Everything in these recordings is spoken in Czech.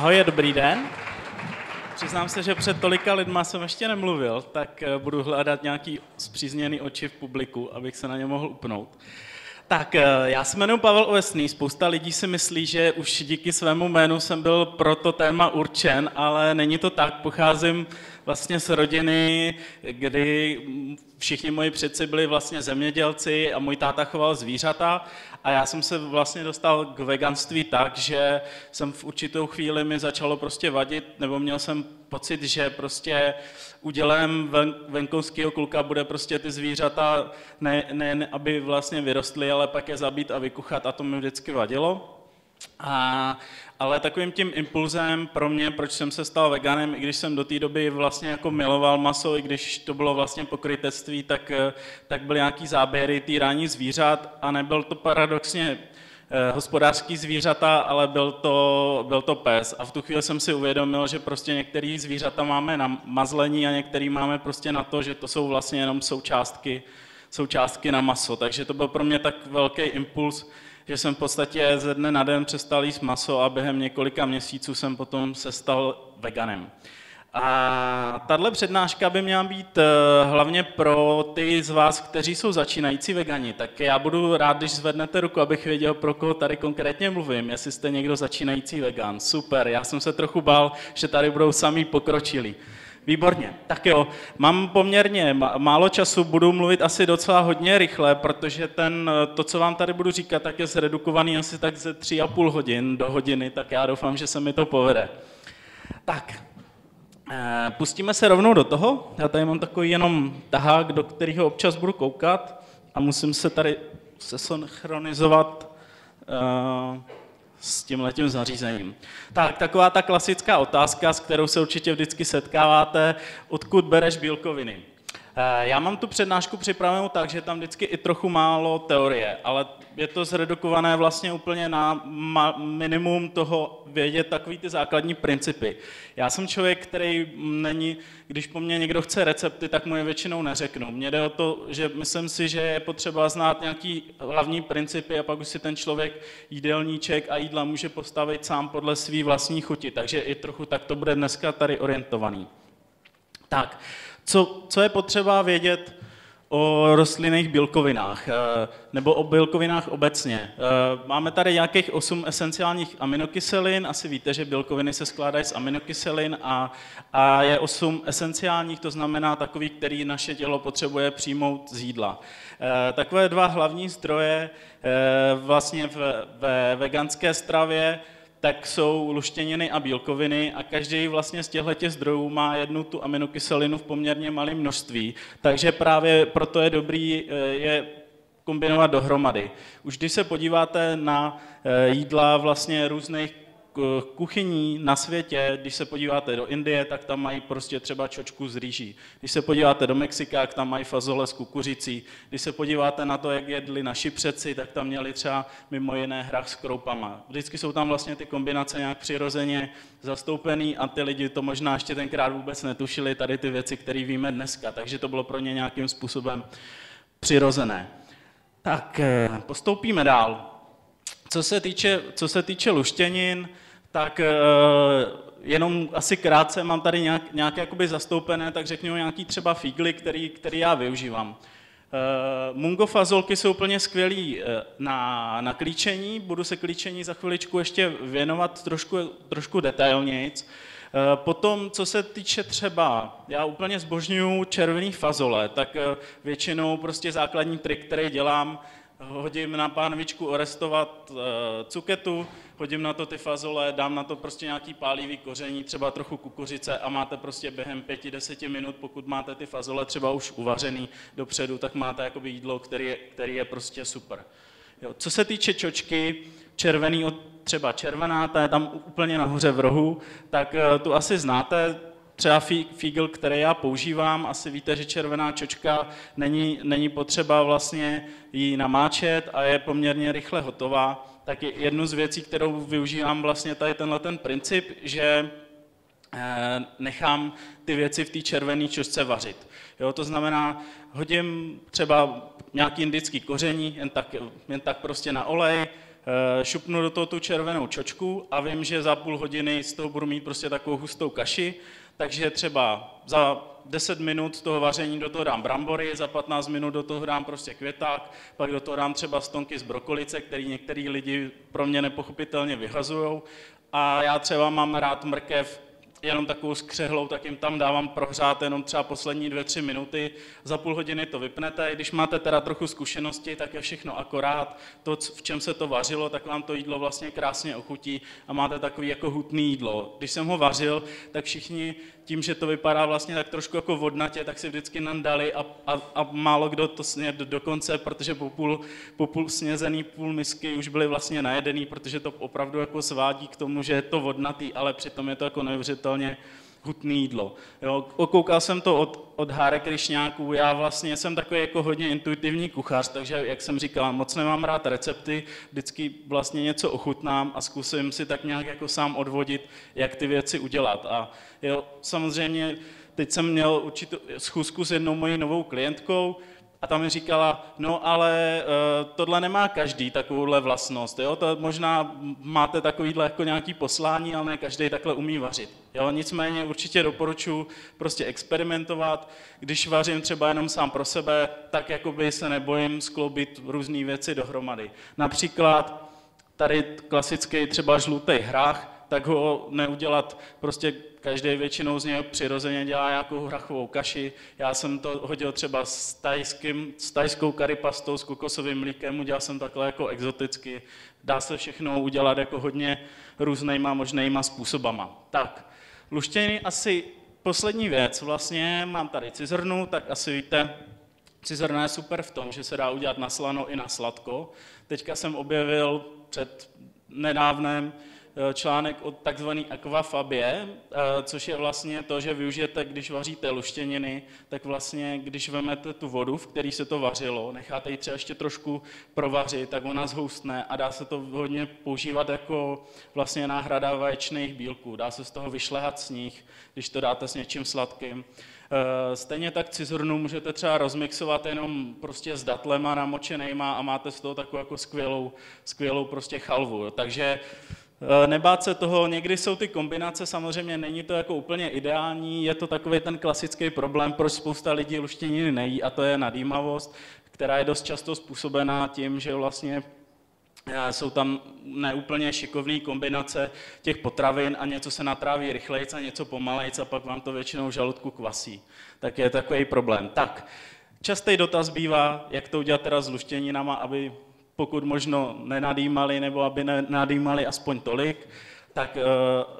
Ahoj, dobrý den. Přiznám se, že před tolika lidma jsem ještě nemluvil, tak budu hledat nějaký zpřízněný oči v publiku, abych se na ně mohl upnout. Tak, já se jmenuji Pavel Ovesný, spousta lidí si myslí, že už díky svému jménu jsem byl pro to téma určen, ale není to tak, pocházím vlastně z rodiny, kdy všichni moji předci byli vlastně zemědělci a můj táta choval zvířata a já jsem se vlastně dostal k veganství tak, že jsem v určitou chvíli mi začalo prostě vadit, nebo měl jsem pocit, že prostě údělem venkovského kluka bude prostě ty zvířata, ne aby vlastně vyrostly, ale pak je zabít a vykuchat a to mi vždycky vadilo. Ale takovým tím impulzem pro mě, proč jsem se stal veganem, i když jsem do té doby vlastně jako miloval maso, i když to bylo vlastně pokrytectví, tak byly nějaký záběry týrání zvířat a nebyl to paradoxně hospodářský zvířata, ale byl to pes. A v tu chvíli jsem si uvědomil, že prostě některé zvířata máme na mazlení a některé máme prostě na to, že to jsou vlastně jenom součástky na maso. Takže to byl pro mě tak velký impuls, že jsem v podstatě ze dne na den přestal jíst maso a během několika měsíců jsem potom se stal veganem. A tahle přednáška by měla být hlavně pro ty z vás, kteří jsou začínající vegani. Tak já budu rád, když zvednete ruku, abych věděl, pro koho tady konkrétně mluvím, jestli jste někdo začínající vegan. Super, já jsem se trochu bál, že tady budou sami pokročilí. Výborně, tak jo, mám poměrně málo času, budu mluvit asi docela hodně rychle, protože to, co vám tady budu říkat, tak je zredukovaný asi tak ze 3,5 hodin do hodiny, tak já doufám, že se mi to povede. Tak, pustíme se rovnou do toho, já tady mám takový jenom tahák, do kterého občas budu koukat a musím se tady synchronizovat s tímhletím zařízením. Tak, taková ta klasická otázka, s kterou se určitě vždycky setkáváte, odkud bereš bílkoviny? Já mám tu přednášku připravenou tak, že tam vždycky i trochu málo teorie, ale je to zredukované vlastně úplně na minimum toho vědět takový ty základní principy. Já jsem člověk, který není, když po mně někdo chce recepty, tak mu je většinou neřeknu. Mně jde o to, že myslím si, že je potřeba znát nějaký hlavní principy a pak už si ten člověk jídelníček a jídla může postavit sám podle svý vlastní chuti, takže i trochu tak to bude dneska tady orientovaný. Tak. Co je potřeba vědět o rostlinných bílkovinách, nebo o bílkovinách obecně? Máme tady nějakých 8 esenciálních aminokyselin, asi víte, že bílkoviny se skládají z aminokyselin a je 8 esenciálních, to znamená takový, který naše tělo potřebuje přijmout z jídla. Takové dva hlavní zdroje vlastně ve veganské stravě, tak jsou luštěniny a bílkoviny a každý vlastně z těchto zdrojů má jednu tu aminokyselinu v poměrně malém množství, takže právě proto je dobrý je kombinovat dohromady. Už když se podíváte na jídla vlastně různých kuchyní na světě, když se podíváte do Indie, tak tam mají prostě třeba čočku z rýží. Když se podíváte do Mexika, tak tam mají fazole s kukuřicí. Když se podíváte na to, jak jedli naši předci, tak tam měli třeba mimo jiné hrách s kroupama. Vždycky jsou tam vlastně ty kombinace nějak přirozeně zastoupený a ty lidi to možná ještě tenkrát vůbec netušili, tady ty věci, které víme dneska. Takže to bylo pro ně nějakým způsobem přirozené. Tak postoupíme dál. Co se týče luštěnin, tak jenom asi krátce mám tady nějak jakoby zastoupené, tak řeknu nějaký třeba fígly, který já využívám. Mungofazolky jsou úplně skvělý na klíčení, budu se klíčení za chviličku ještě věnovat trošku detailnějc. Potom, co se týče třeba, já úplně zbožňuji červený fazole, tak většinou prostě základní trik, který dělám, hodím na pánvičku orestovat cuketu, hodím na to ty fazole, dám na to prostě nějaký pálivý koření, třeba trochu kukuřice a máte prostě během 5-10 minut, pokud máte ty fazole třeba už uvařený dopředu, tak máte jakoby jídlo, který je prostě super. Jo. Co se týče čočky, třeba červená, ta je tam úplně nahoře v rohu, tak tu asi znáte, třeba fígl, který já používám, asi víte, že červená čočka není potřeba vlastně ji namáčet a je poměrně rychle hotová. Tak jednu z věcí, kterou využívám vlastně tady tenhle princip, že nechám ty věci v té červené čočce vařit. Jo, to znamená, hodím třeba nějaký indický koření, jen tak prostě na olej, šupnu do toho tu červenou čočku a vím, že za půl hodiny z toho budu mít prostě takovou hustou kaši, takže třeba za 10 minut toho vaření do toho dám brambory, za 15 minut do toho dám prostě květák, pak do toho dám třeba stonky z brokolice, který některý lidi pro mě nepochopitelně vyhazujou. A já třeba mám rád mrkev jenom takovou skřehlou, tak jim tam dávám prohřát jenom třeba poslední 2-3 minuty, za půl hodiny to vypnete, i když máte teda trochu zkušenosti, tak je všechno akorát, to, v čem se to vařilo, tak vám to jídlo vlastně krásně ochutí a máte takový jako hutný jídlo. Když jsem ho vařil, tak všichni tím, že to vypadá vlastně tak trošku jako vodnatě, tak si vždycky nandali a málo kdo to sněd dokonce, protože po půl snězený půl misky už byly vlastně najedený, protože to opravdu jako svádí k tomu, že je to vodnatý, ale přitom je to jako neuvěřitelně hutné jídlo. Jo, okoukal jsem to od Hare Krišnáků, já vlastně jsem takový jako hodně intuitivní kuchař, takže jak jsem říkal, moc nemám rád recepty, vždycky vlastně něco ochutnám a zkusím si tak nějak jako sám odvodit, jak ty věci udělat. A jo, samozřejmě teď jsem měl určitou schůzku s jednou mojí novou klientkou, a tam mi říkala, no ale tohle nemá každý takovouhle vlastnost, jo? To možná máte takovýhle jako nějaký poslání, ale ne každý takhle umí vařit. Jo? Nicméně určitě doporučuji prostě experimentovat, když vařím třeba jenom sám pro sebe, tak jakoby se nebojím skloubit různé věci dohromady. Například tady klasický třeba žlutý hrách, tak ho neudělat prostě každý většinou z něj přirozeně dělá nějakou hrachovou kaši. Já jsem to hodil třeba s tajskou karipastou, s kokosovým mlíkem, udělal jsem takhle jako exoticky. Dá se všechno udělat jako hodně různýma možnýma způsobama. Tak, luštěny asi poslední věc. Vlastně mám tady cizrnu, tak asi víte, cizrna je super v tom, že se dá udělat na slano i na sladko. Teďka jsem objevil před nedávnem článek o takzvané aquafabie, což je vlastně to, že využijete, když vaříte luštěniny, tak vlastně, když vemete tu vodu, v které se to vařilo, necháte ji třeba ještě trošku provařit, tak ona zhoustne a dá se to hodně používat jako vlastně náhrada vaječných bílků. Dá se z toho vyšlehat sníh, když to dáte s něčím sladkým. Stejně tak cizrnu můžete třeba rozmixovat jenom prostě s datlema namočenýma a máte z toho takovou jako skvělou prostě chalvu. Takže nebát se toho, někdy jsou ty kombinace, samozřejmě není to jako úplně ideální, je to takový ten klasický problém, proč spousta lidí luštěniny nejí, a to je nadýmavost, která je dost často způsobená tím, že vlastně jsou tam neúplně šikovné kombinace těch potravin a něco se natráví rychlejc a něco pomalejc a pak vám to většinou v žaludku kvasí. Tak je takový problém. Tak, častý dotaz bývá, jak to udělat teda s luštěninama, aby pokud možno nenadýmali, nebo aby nenadýmali aspoň tolik, tak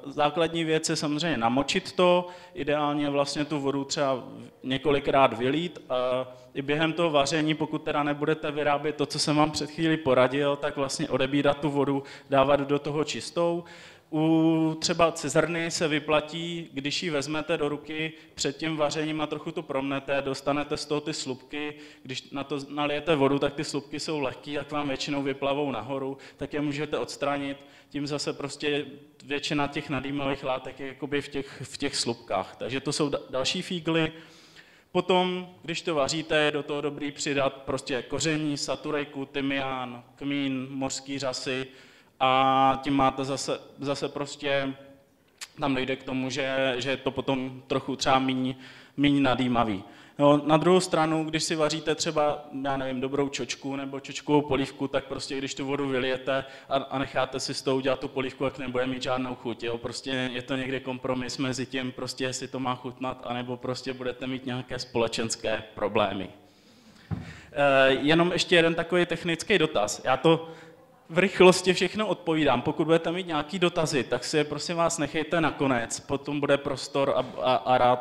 základní věc je samozřejmě namočit to, ideálně vlastně tu vodu třeba několikrát vylít a i během toho vaření, pokud teda nebudete vyrábět to, co jsem vám před chvílí poradil, tak vlastně odebírat tu vodu, dávat do toho čistou. U třeba cizrny se vyplatí, když ji vezmete do ruky, před tím vařením a trochu to promnete, dostanete z toho ty slupky, když na to nalijete vodu, tak ty slupky jsou lehký, jak vám většinou vyplavou nahoru, tak je můžete odstranit, tím zase prostě většina těch nadýmavých látek je jakoby v těch slupkách. Takže to jsou další fígly. Potom, když to vaříte, je do toho dobrý přidat prostě koření, saturejku, tymián, kmín, mořský řasy, a tím máte zase prostě, tam dojde k tomu, že je to potom trochu třeba míň nadýmavý. No, na druhou stranu, když si vaříte třeba, já nevím, dobrou čočku nebo čočkovou polívku, tak prostě když tu vodu vylijete a necháte si s tou udělat tu polívku, tak nebude mít žádnou chuť. Jo? Prostě je to někde kompromis mezi tím, prostě jestli to má chutnat, anebo prostě budete mít nějaké společenské problémy. Jenom ještě jeden takový technický dotaz. Já to v rychlosti všechno odpovídám. Pokud budete mít nějaké dotazy, tak si je prosím vás nechejte nakonec. Potom bude prostor a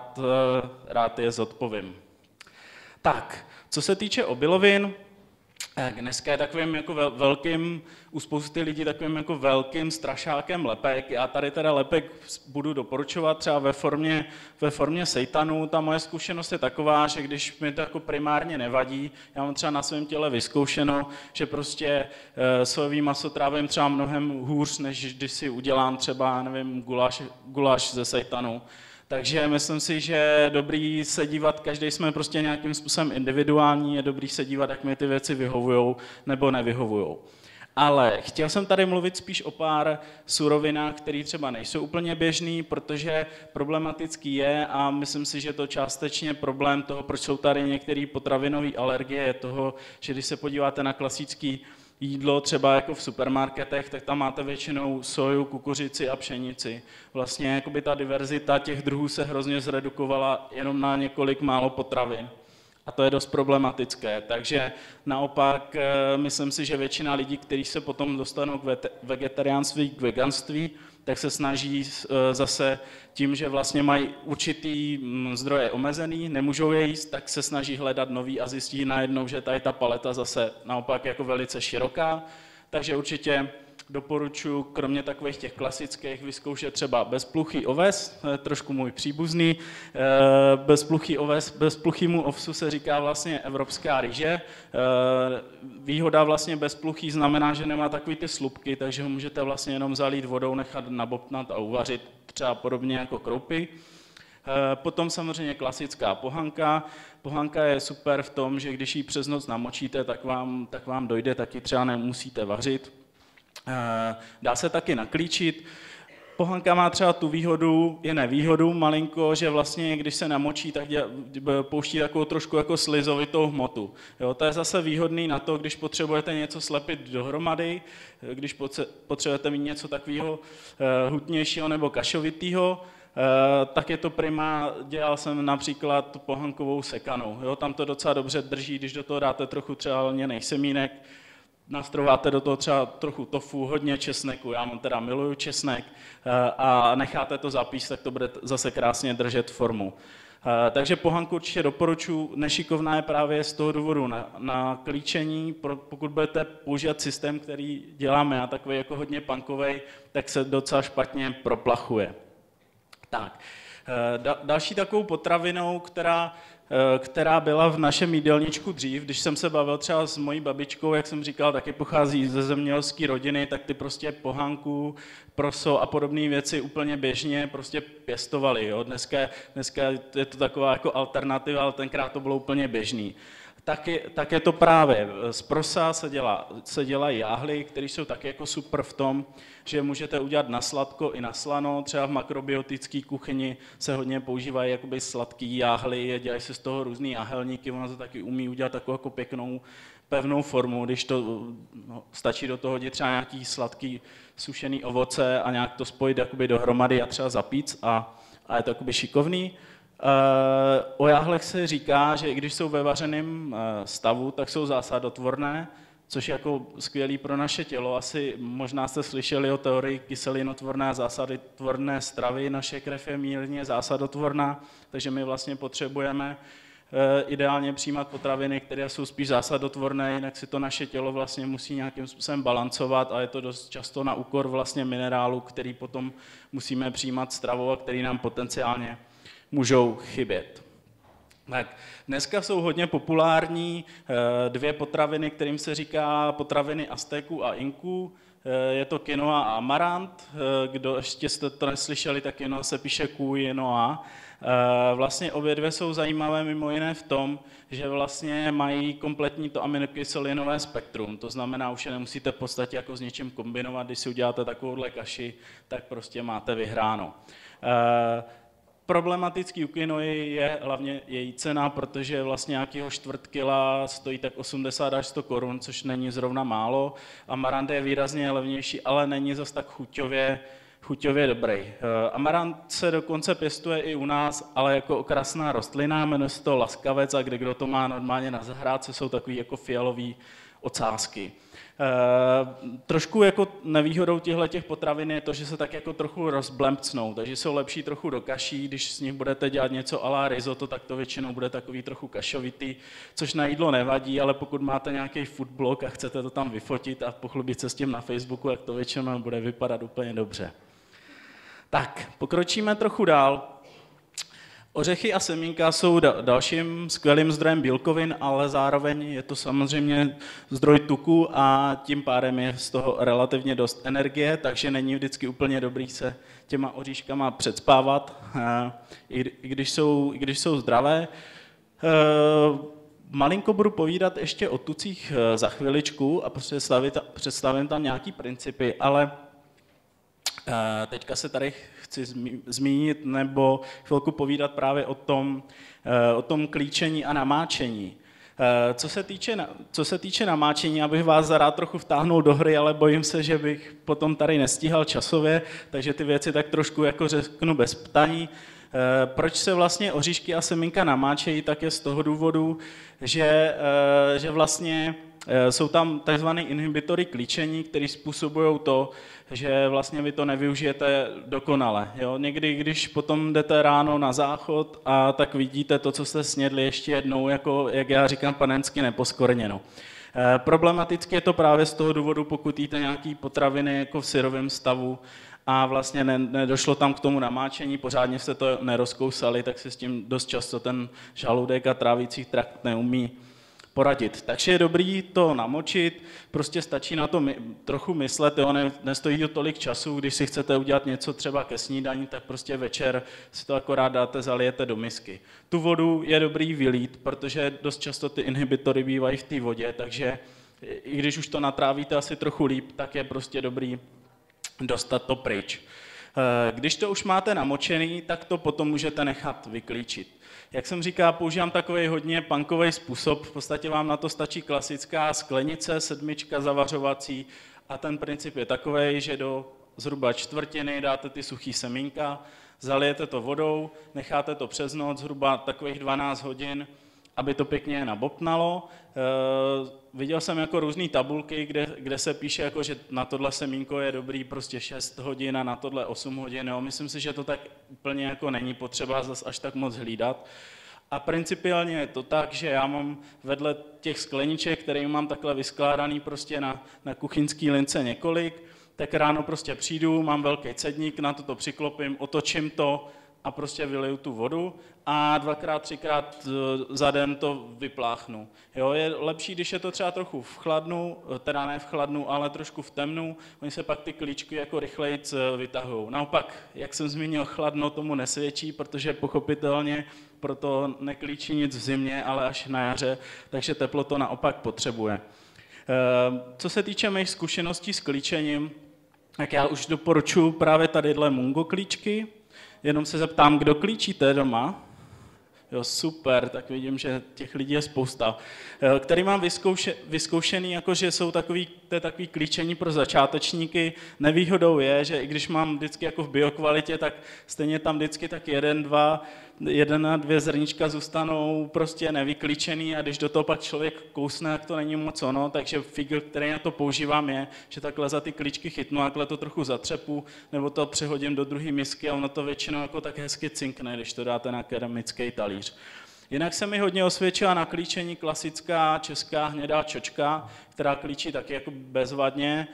rád je zodpovím. Tak, co se týče obilovin, dneska je takovým jako velkým, u spousty lidí takovým jako velkým strašákem lepek. Já tady teda lepek budu doporučovat třeba ve formě seitanů. Ta moje zkušenost je taková, že když mi to jako primárně nevadí, já mám třeba na svém těle vyzkoušeno, že prostě sojový maso trávím třeba mnohem hůř, než když si udělám třeba, nevím, guláš ze seitanů. Takže myslím si, že je dobrý se dívat, každý jsme prostě nějakým způsobem individuální, je dobrý se dívat, jak mi ty věci vyhovujou nebo nevyhovujou. Ale chtěl jsem tady mluvit spíš o pár surovinách, které třeba nejsou úplně běžný, protože problematický je a myslím si, že to částečně problém toho, proč jsou tady některé potravinové alergie, je toho, že když se podíváte na klasický jídlo třeba jako v supermarketech, tak tam máte většinou soju, kukuřici a pšenici. Vlastně jakoby ta diverzita těch druhů se hrozně zredukovala jenom na několik málo potravin. A to je dost problematické. Takže naopak myslím si, že většina lidí, kteří se potom dostanou k vegetariánství, k veganství, tak se snaží zase tím, že vlastně mají určitý zdroje omezený, nemůžou je jíst, tak se snaží hledat nový a zjistí najednou, že tady ta paleta zase naopak jako velice široká. Takže určitě doporučuji, kromě takových těch klasických, vyzkoušet třeba bezpluchý oves, to je trošku můj příbuzný, bezpluchý oves, bezpluchýmu ovsu se říká vlastně evropská ryže. Výhoda vlastně bezpluchý znamená, že nemá takový ty slupky, takže ho můžete vlastně jenom zalít vodou, nechat nabobtnat a uvařit třeba podobně jako kroupy. Potom samozřejmě klasická pohanka. Pohanka je super v tom, že když ji přes noc namočíte, tak vám dojde, taky třeba nemusíte vařit. Dá se taky naklíčit. Pohanka má třeba tu výhodu, je nevýhodu malinko, že vlastně když se namočí, tak pouští takovou trošku jako slizovitou hmotu. Jo, to je zase výhodný na to, když potřebujete něco slepit dohromady, když potřebujete mít něco takového hutnějšího nebo kašovitého, tak je to prima, dělal jsem například pohankovou sekanou. Jo, tam to docela dobře drží, když do toho dáte trochu třeba lněných semínek, nastrováte do toho třeba trochu tofu, hodně česneku, já teda miluju česnek, a necháte to zapíst, tak to bude zase krásně držet formu. Takže pohanku určitě doporučuji, nešikovná je právě z toho důvodu na klíčení, pokud budete používat systém, který děláme, a takový jako hodně punkovej, tak se docela špatně proplachuje. Tak. Další takovou potravinou, která byla v našem jídelníčku dřív, když jsem se bavil třeba s mojí babičkou, jak jsem říkal, taky pochází ze zemědělské rodiny, tak ty prostě pohanku, proso a podobné věci úplně běžně prostě pěstovali. Jo? Dneska je to taková jako alternativa, ale tenkrát to bylo úplně běžný. Tak je to právě. Z prosa se dělají jáhly, které jsou taky jako super v tom, že můžete udělat na sladko i na slano. Třeba v makrobiotické kuchyni se hodně používají jakoby sladký jáhly, dělají se z toho různý jáhelníky, ona se taky umí udělat takovou jako pěknou, pevnou formu, když to stačí do toho hodit třeba nějaký sladký sušený ovoce a nějak to spojit jakoby dohromady a třeba zapít a je to jakoby šikovný. O jáhlech se říká, že i když jsou ve vařeném stavu, tak jsou zásadotvorné, což je jako skvělý pro naše tělo. Asi možná jste slyšeli o teorii kyselinotvorné a zásadotvorné stravy. Naše krev je mírně zásadotvorná, takže my vlastně potřebujeme ideálně přijímat potraviny, které jsou spíš zásadotvorné, jinak si to naše tělo vlastně musí nějakým způsobem balancovat a je to dost často na úkor vlastně minerálu, který potom musíme přijímat stravou a který nám potenciálně můžou chybět. Tak, dneska jsou hodně populární dvě potraviny, kterým se říká potraviny Aztéků a Inků. Je to quinoa a amarant. Kdo ještě jste to neslyšeli, tak quinoa se píše quinoa. Vlastně obě dvě jsou zajímavé mimo jiné v tom, že vlastně mají kompletní to aminokyselinové spektrum. To znamená, už je nemusíte v podstatě jako s něčím kombinovat. Když si uděláte takovouhle kaši, tak prostě máte vyhráno. Problematický u quinoji je hlavně její cena, protože vlastně nějakého čtvrtkila stojí tak 80 až 100 korun, což není zrovna málo. Amarant je výrazně levnější, ale není zas tak chuťově dobrý. Amarant se dokonce pěstuje i u nás, ale jako okrasná rostlina, jmenuje se to laskavec a kdo to má normálně na zahrádce, jsou takový jako fialový ocásky. Trošku jako nevýhodou těchto potravin je to, že se tak jako trochu rozblempcnou, takže jsou lepší trochu do kaší, když s nich budete dělat něco à la risotto, tak to většinou bude takový trochu kašovitý, což na jídlo nevadí, ale pokud máte nějaký foodblog a chcete to tam vyfotit a pochlubit se s tím na Facebooku, tak to většinou bude vypadat úplně dobře. Tak, pokročíme trochu dál. Ořechy a semínka jsou dalším skvělým zdrojem bílkovin, ale zároveň je to samozřejmě zdroj tuku a tím pádem je z toho relativně dost energie, takže není vždycky úplně dobrý se těma oříškama předspávat, i když jsou zdravé. Malinko budu povídat ještě o tucích za chviličku a prostě představím tam nějaký principy, ale teďka se tady chci zmínit nebo chvilku povídat právě o tom klíčení a namáčení. Co se týče namáčení, abych vás rád trochu vtáhnul do hry, ale bojím se, že bych potom tady nestíhal časově, takže ty věci tak trošku jako řeknu bez ptání. Proč se vlastně oříšky a semínka namáčejí, tak je z toho důvodu, že vlastně jsou tam tzv. Inhibitory klíčení, které způsobují to, že vlastně vy to nevyužijete dokonale. Jo? Někdy, když potom jdete ráno na záchod a tak vidíte to, co jste snědli ještě jednou, jako, jak já říkám panensky, neposkorněno. Problematicky je to právě z toho důvodu, pokud jíte nějaké potraviny jako v syrovém stavu a vlastně nedošlo tam k tomu namáčení, pořádně se to nerozkousali, tak si s tím dost často ten žaludek a trávící trakt neumí poradit. Takže je dobrý to namočit, prostě stačí na to trochu myslet, jo, nestojí to tolik času, když si chcete udělat něco třeba ke snídani, tak prostě večer si to akorát dáte, zalijete do misky. Tu vodu je dobrý vylít, protože dost často ty inhibitory bývají v té vodě, takže i když už to natrávíte asi trochu líp, tak je prostě dobrý dostat to pryč. Když to už máte namočený, tak to potom můžete nechat vyklíčit. Jak jsem říkal, používám takový hodně punkový způsob, v podstatě vám na to stačí klasická sklenice, 7 zavařovací a ten princip je takový, že do zhruba 1/4 dáte ty suchý semínka, zalijete to vodou, necháte to přes noc, zhruba takových 12 hodin, aby to pěkně nabopnalo. Viděl jsem jako různé tabulky, kde se píše, jako, že na tohle semínko je dobrý prostě 6 hodin a na tohle 8 hodin. Jo. Myslím si, že to tak úplně jako není potřeba zas až tak moc hlídat. A principiálně je to tak, že já mám vedle těch skleniček, které mám takhle vyskládaný prostě na kuchyňský lince několik, tak ráno prostě přijdu, mám velký cedník, na to přiklopím, otočím to a prostě vyliju tu vodu a 2x, 3x za den to vypláchnu. Jo, je lepší, když je to třeba trochu v chladnu, teda ne v chladnu, ale trošku v temnu, oni se pak ty klíčky jako rychleji vytahují. Naopak, jak jsem zmínil, chladno tomu nesvědčí, protože pochopitelně proto neklíčí nic v zimě, ale až na jaře, takže teplo to naopak potřebuje. Co se týče mých zkušeností s klíčením, tak já už doporučuji právě tadyhle mungo klíčky. Jenom se zeptám, kdo klíčíte doma? Jo, super, tak vidím, že těch lidí je spousta. Který mám vyzkoušený, jakože jsou takový klíčení pro začátečníky. Nevýhodou je, že i když mám vždycky jako v biokvalitě, tak stejně tam vždycky tak jeden a dvě zrnička zůstanou prostě nevyklíčený a když do toho pak člověk kousne, tak to není moc ono, takže figl, který na to používám je, že takhle za ty klíčky chytnu, takhle to trochu zatřepu, nebo to přehodím do druhé misky a ono to většinou jako tak hezky cinkne, když to dáte na keramický talíř. Jinak se mi hodně osvědčila na klíčení klasická česká hnědá čočka, která klíčí taky jako bezvadně.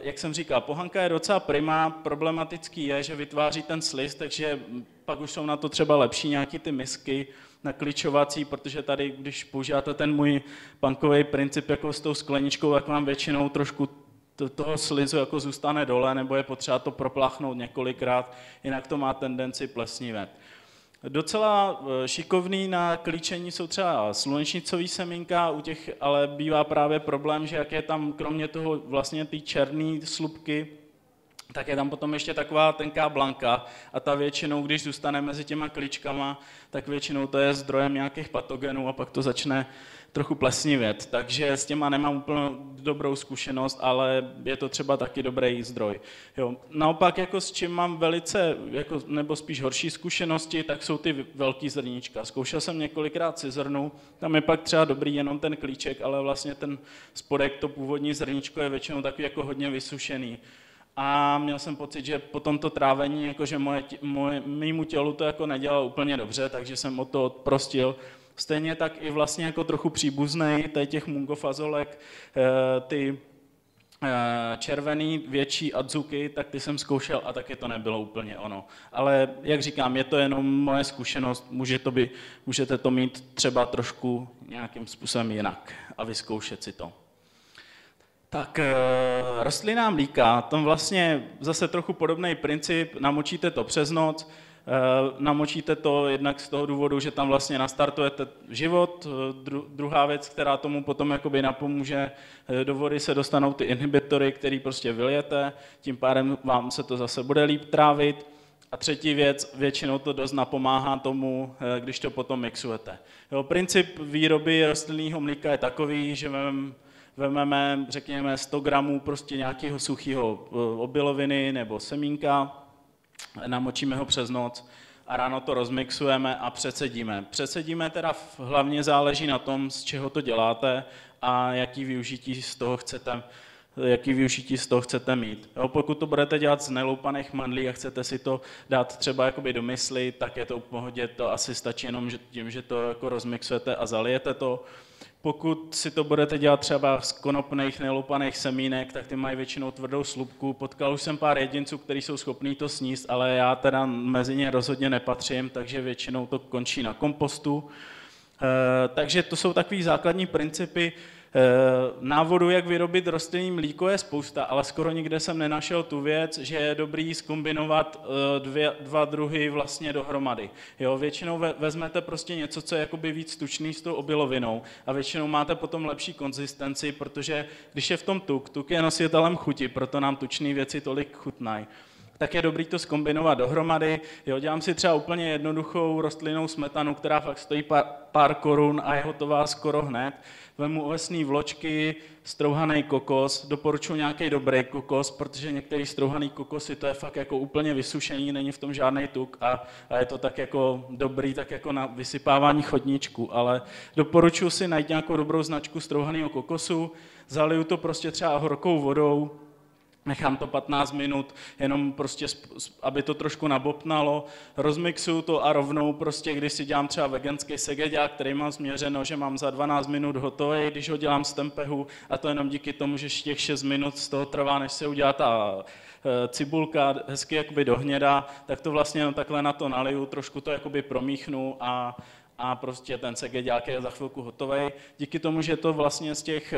Jak jsem říkal, pohanka je docela prima, problematický je, že vytváří ten sliz, takže pak už jsou na to třeba lepší nějaký ty misky nakličovací, protože tady, když používáte ten můj punkový princip jako s tou skleničkou, tak vám většinou trošku toho slizu jako zůstane dole, nebo je potřeba to propláchnout několikrát, jinak to má tendenci plesnivět. Docela šikovný na klíčení jsou třeba slunečnicový semínka, u těch ale bývá právě problém, že jak je tam kromě toho vlastně ty černé slupky, tak je tam potom ještě taková tenká blanka a ta většinou, když zůstane mezi těma klíčkama, tak většinou to je zdrojem nějakých patogenů a pak to začne trochu plesnivět. Takže s těma nemám úplně dobrou zkušenost, ale je to třeba taky dobrý zdroj. Jo. Naopak, jako s čím mám velice, jako, nebo spíš horší zkušenosti, tak jsou ty velký zrníčka. Zkoušel jsem několikrát cizrnu, tam je pak třeba dobrý jenom ten klíček, ale vlastně ten spodek, to původní zrníčko je většinou takový jako hodně vysušený. A měl jsem pocit, že po tomto trávení, jakože mému tělu to jako nedělalo úplně dobře, takže jsem o to odprostil. Stejně tak i vlastně jako trochu příbuznej, tady těch mungofazolek, ty červený větší adzuky, tak ty jsem zkoušel a taky to nebylo úplně ono. Ale jak říkám, je to jenom moje zkušenost, můžete to mít třeba trošku nějakým způsobem jinak a vyzkoušet si to. Tak rostlinná mlíka, tam vlastně zase trochu podobný princip, namočíte to přes noc, Namočíte to jednak z toho důvodu, že tam vlastně nastartujete život, druhá věc, která tomu potom jakoby napomůže, do vody se dostanou ty inhibitory, který prostě vylijete, tím pádem vám se to zase bude líp trávit. A třetí věc, většinou to dost napomáhá tomu, když to potom mixujete. Jo, princip výroby rostlinného mléka je takový, že vezmeme, řekněme, 100 gramů prostě nějakého suchého obiloviny nebo semínka, namočíme ho přes noc a ráno to rozmixujeme a přecedíme. Přecedíme teda hlavně záleží na tom, z čeho to děláte a jaký využití z toho chcete mít. Jo, pokud to budete dělat z neloupaných mandlí a chcete si to dát třeba jakoby do mysli, tak je to v pohodě, to asi stačí jenom tím, že to jako rozmixujete a zalijete to. Pokud si to budete dělat třeba z konopných neloupaných semínek, tak ty mají většinou tvrdou slupku. Potkal už jsem pár jedinců, kteří jsou schopní to sníst, ale já teda mezi ně rozhodně nepatřím, takže většinou to končí na kompostu. Takže to jsou takový základní principy. Návodů, jak vyrobit rostlinné mléko, je spousta, ale skoro nikde jsem nenašel tu věc, že je dobrý zkombinovat dva druhy vlastně dohromady. Jo, většinou vezmete prostě něco, co je jakoby víc tučný s tou obilovinou a většinou máte potom lepší konzistenci, protože když je v tom tuk je nositelem chuti, proto nám tučné věci tolik chutnají. Tak je dobrý to zkombinovat dohromady. Jo, dělám si třeba úplně jednoduchou rostlinnou smetanu, která fakt stojí pár korun a je hotová skoro hned. Vemu ovesné vločky, strouhaný kokos, doporučuji nějaký dobrý kokos, protože některý strouhaný kokosy to je fakt jako úplně vysušený, není v tom žádný tuk a je to tak jako dobrý, tak jako na vysypávání chodníčku, ale doporučuji si najít nějakou dobrou značku strouhaného kokosu, zaliju to prostě třeba horkou vodou, nechám to 15 minut, jenom prostě, aby to trošku nabopnalo, rozmixuju to a rovnou prostě, když si dělám třeba veganský segeďák, který mám změřeno, že mám za 12 minut hotový, když ho dělám z tempehu a to jenom díky tomu, že těch 6 minut z toho trvá, než se udělá ta cibulka hezky jakoby dohnědá, tak to vlastně no, takhle na to naliju, trošku to jakoby promíchnu a prostě ten segeďák je za chvilku hotovej. Díky tomu, že to vlastně z těch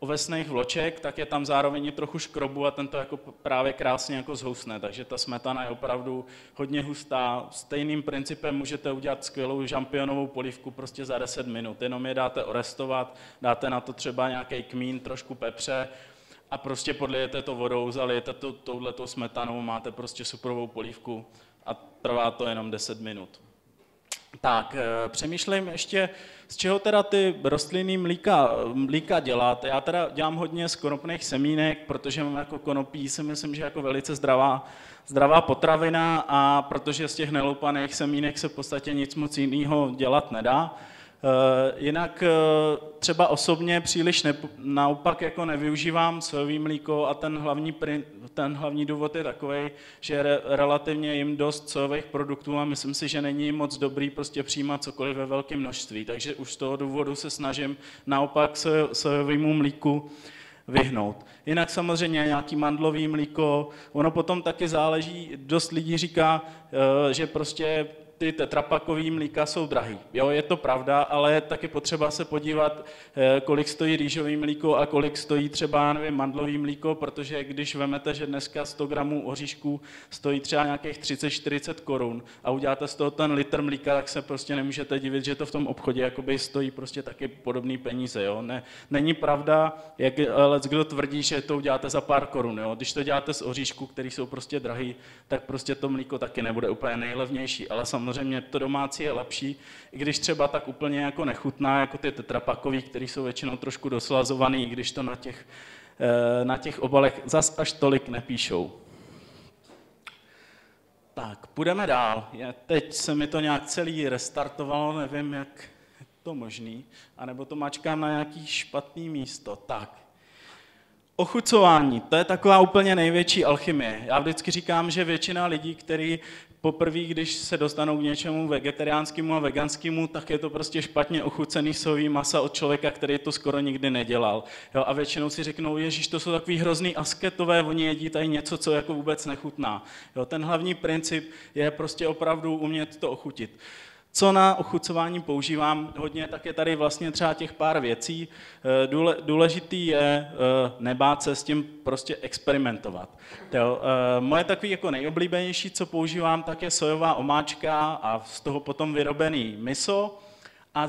ovesných vloček, tak je tam zároveň trochu škrobu a ten to jako právě krásně jako zhousne, takže ta smetana je opravdu hodně hustá. Stejným principem můžete udělat skvělou žampionovou polívku prostě za 10 minut, jenom je dáte orestovat, dáte na to třeba nějaký kmín, trošku pepře a prostě podlijete to vodou, zalijete to touhletou smetanou, máte prostě suprovou polívku a trvá to jenom 10 minut. Tak, přemýšlím ještě, z čeho teda ty rostlinné mléka děláte. Já teda dělám hodně z konopných semínek, protože mám jako konopí, si myslím, že jako velice zdravá potravina a protože z těch neloupaných semínek se v podstatě nic moc jiného dělat nedá. Jinak třeba osobně příliš naopak jako nevyužívám sojový mléko a ten hlavní důvod je takový, že relativně jim dost sojových produktů a myslím si, že není moc dobrý prostě přijímat cokoliv ve velkém množství, takže už z toho důvodu se snažím naopak sojovému mléku vyhnout. Jinak samozřejmě nějaký mandlový mléko, ono potom taky záleží, dost lidí říká, že prostě ty tetrapakový mlíka jsou drahý. Jo, je to pravda, ale taky potřeba se podívat, kolik stojí rýžový mlíko a kolik stojí třeba, nevím, mandlový mlíko, protože když vemete, že dneska 100 gramů oříšku stojí třeba nějakých 30-40 korun a uděláte z toho ten litr mlíka, tak se prostě nemůžete divit, že to v tom obchodě jakoby stojí prostě taky podobný peníze. Jo? Ne, není pravda, jak leckdo tvrdí, že to uděláte za pár korun. Jo? Když to děláte z oříšku, který jsou prostě drahý, tak prostě to mlíko taky nebude úplně nejlevnější, ale samozřejmě to domácí je lepší, i když třeba tak úplně jako nechutná, jako ty tetrapakový, které jsou většinou trošku doslazovaný, i když to na těch obalech zas až tolik nepíšou. Tak, půjdeme dál. Teď se mi to nějak celý restartovalo, nevím, jak je to možný, anebo to mačkám na nějaký špatný místo. Tak. Ochucování, to je taková úplně největší alchymie. Já vždycky říkám, že většina lidí, kteří poprvé, když se dostanou k něčemu vegetariánskému a veganskému, tak je to prostě špatně ochucený sojový masa od člověka, který to skoro nikdy nedělal. Jo, a většinou si řeknou, ježíš, to jsou takový hrozný asketové, oni jedí tady něco, co jako vůbec nechutná. Jo, ten hlavní princip je prostě opravdu umět to ochutit. Co na ochucování používám hodně, tak je tady vlastně třeba těch pár věcí. Důležitý je nebát se s tím prostě experimentovat. Moje takový jako nejoblíbenější, co používám, tak je sojová omáčka a z toho potom vyrobený miso a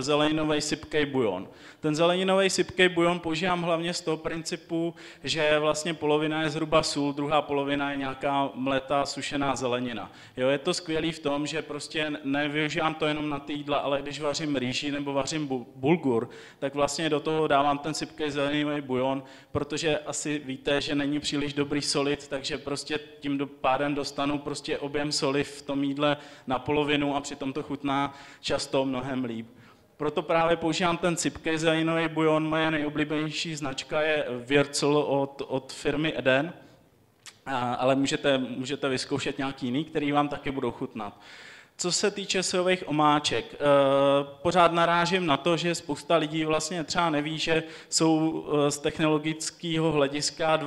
zeleninový sypkej bujon. Ten zeleninový sypkej bujon používám hlavně z toho principu, že vlastně polovina je zhruba sůl, druhá polovina je nějaká mletá sušená zelenina. Jo, je to skvělý v tom, že prostě nevyužívám to jenom na ty jídla, ale když vařím rýži nebo vařím bulgur, tak vlastně do toho dávám ten sypkej zeleninový bujon, protože asi víte, že není příliš dobrý solit, takže prostě tím pádem dostanu prostě objem soli v tom jídle na polovinu a přitom to chutná často mnohem líp. Proto právě používám ten sypkej zeleninový bujon, moje nejoblíbenější značka je Vircelo od firmy Eden, ale můžete vyzkoušet nějaký jiný, který vám taky budou chutnat. Co se týče sojových omáček, pořád narážím na to, že spousta lidí vlastně třeba neví, že jsou z technologického hlediska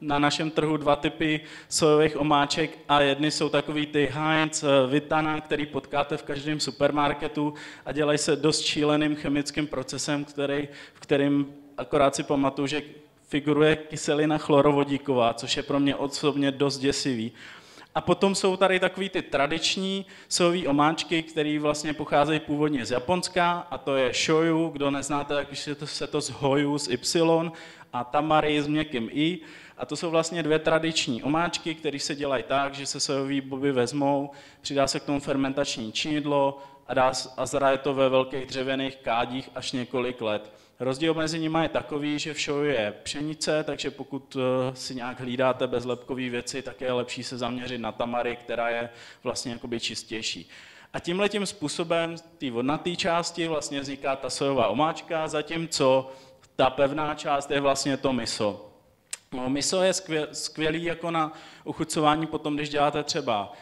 na našem trhu dva typy sojových omáček a jedny jsou takový ty Heinz, Vitana, který potkáte v každém supermarketu a dělají se dost šíleným chemickým procesem, v kterém akorát si pamatuju, že figuruje kyselina chlorovodíková, což je pro mě osobně dost děsivý. A potom jsou tady takový ty tradiční sojové omáčky, které vlastně pocházejí původně z Japonska, a to je shoyu, kdo neznáte, tak se to z hoju z Y, a tamari s měkkým I. A to jsou vlastně dvě tradiční omáčky, které se dělají tak, že se sojové boby vezmou, přidá se k tomu fermentační činidlo a zraje to ve velkých dřevěných kádích až několik let. Rozdíl mezi nimi je takový, že v shoyu je pšenice, takže pokud si nějak hlídáte bezlepkové věci, tak je lepší se zaměřit na tamari, která je vlastně jakoby čistější. A tímhletím způsobem té vodnaté části vlastně vzniká ta sojová omáčka, zatímco ta pevná část je vlastně to miso. Miso je skvělý jako na ochucování potom, když děláte třeba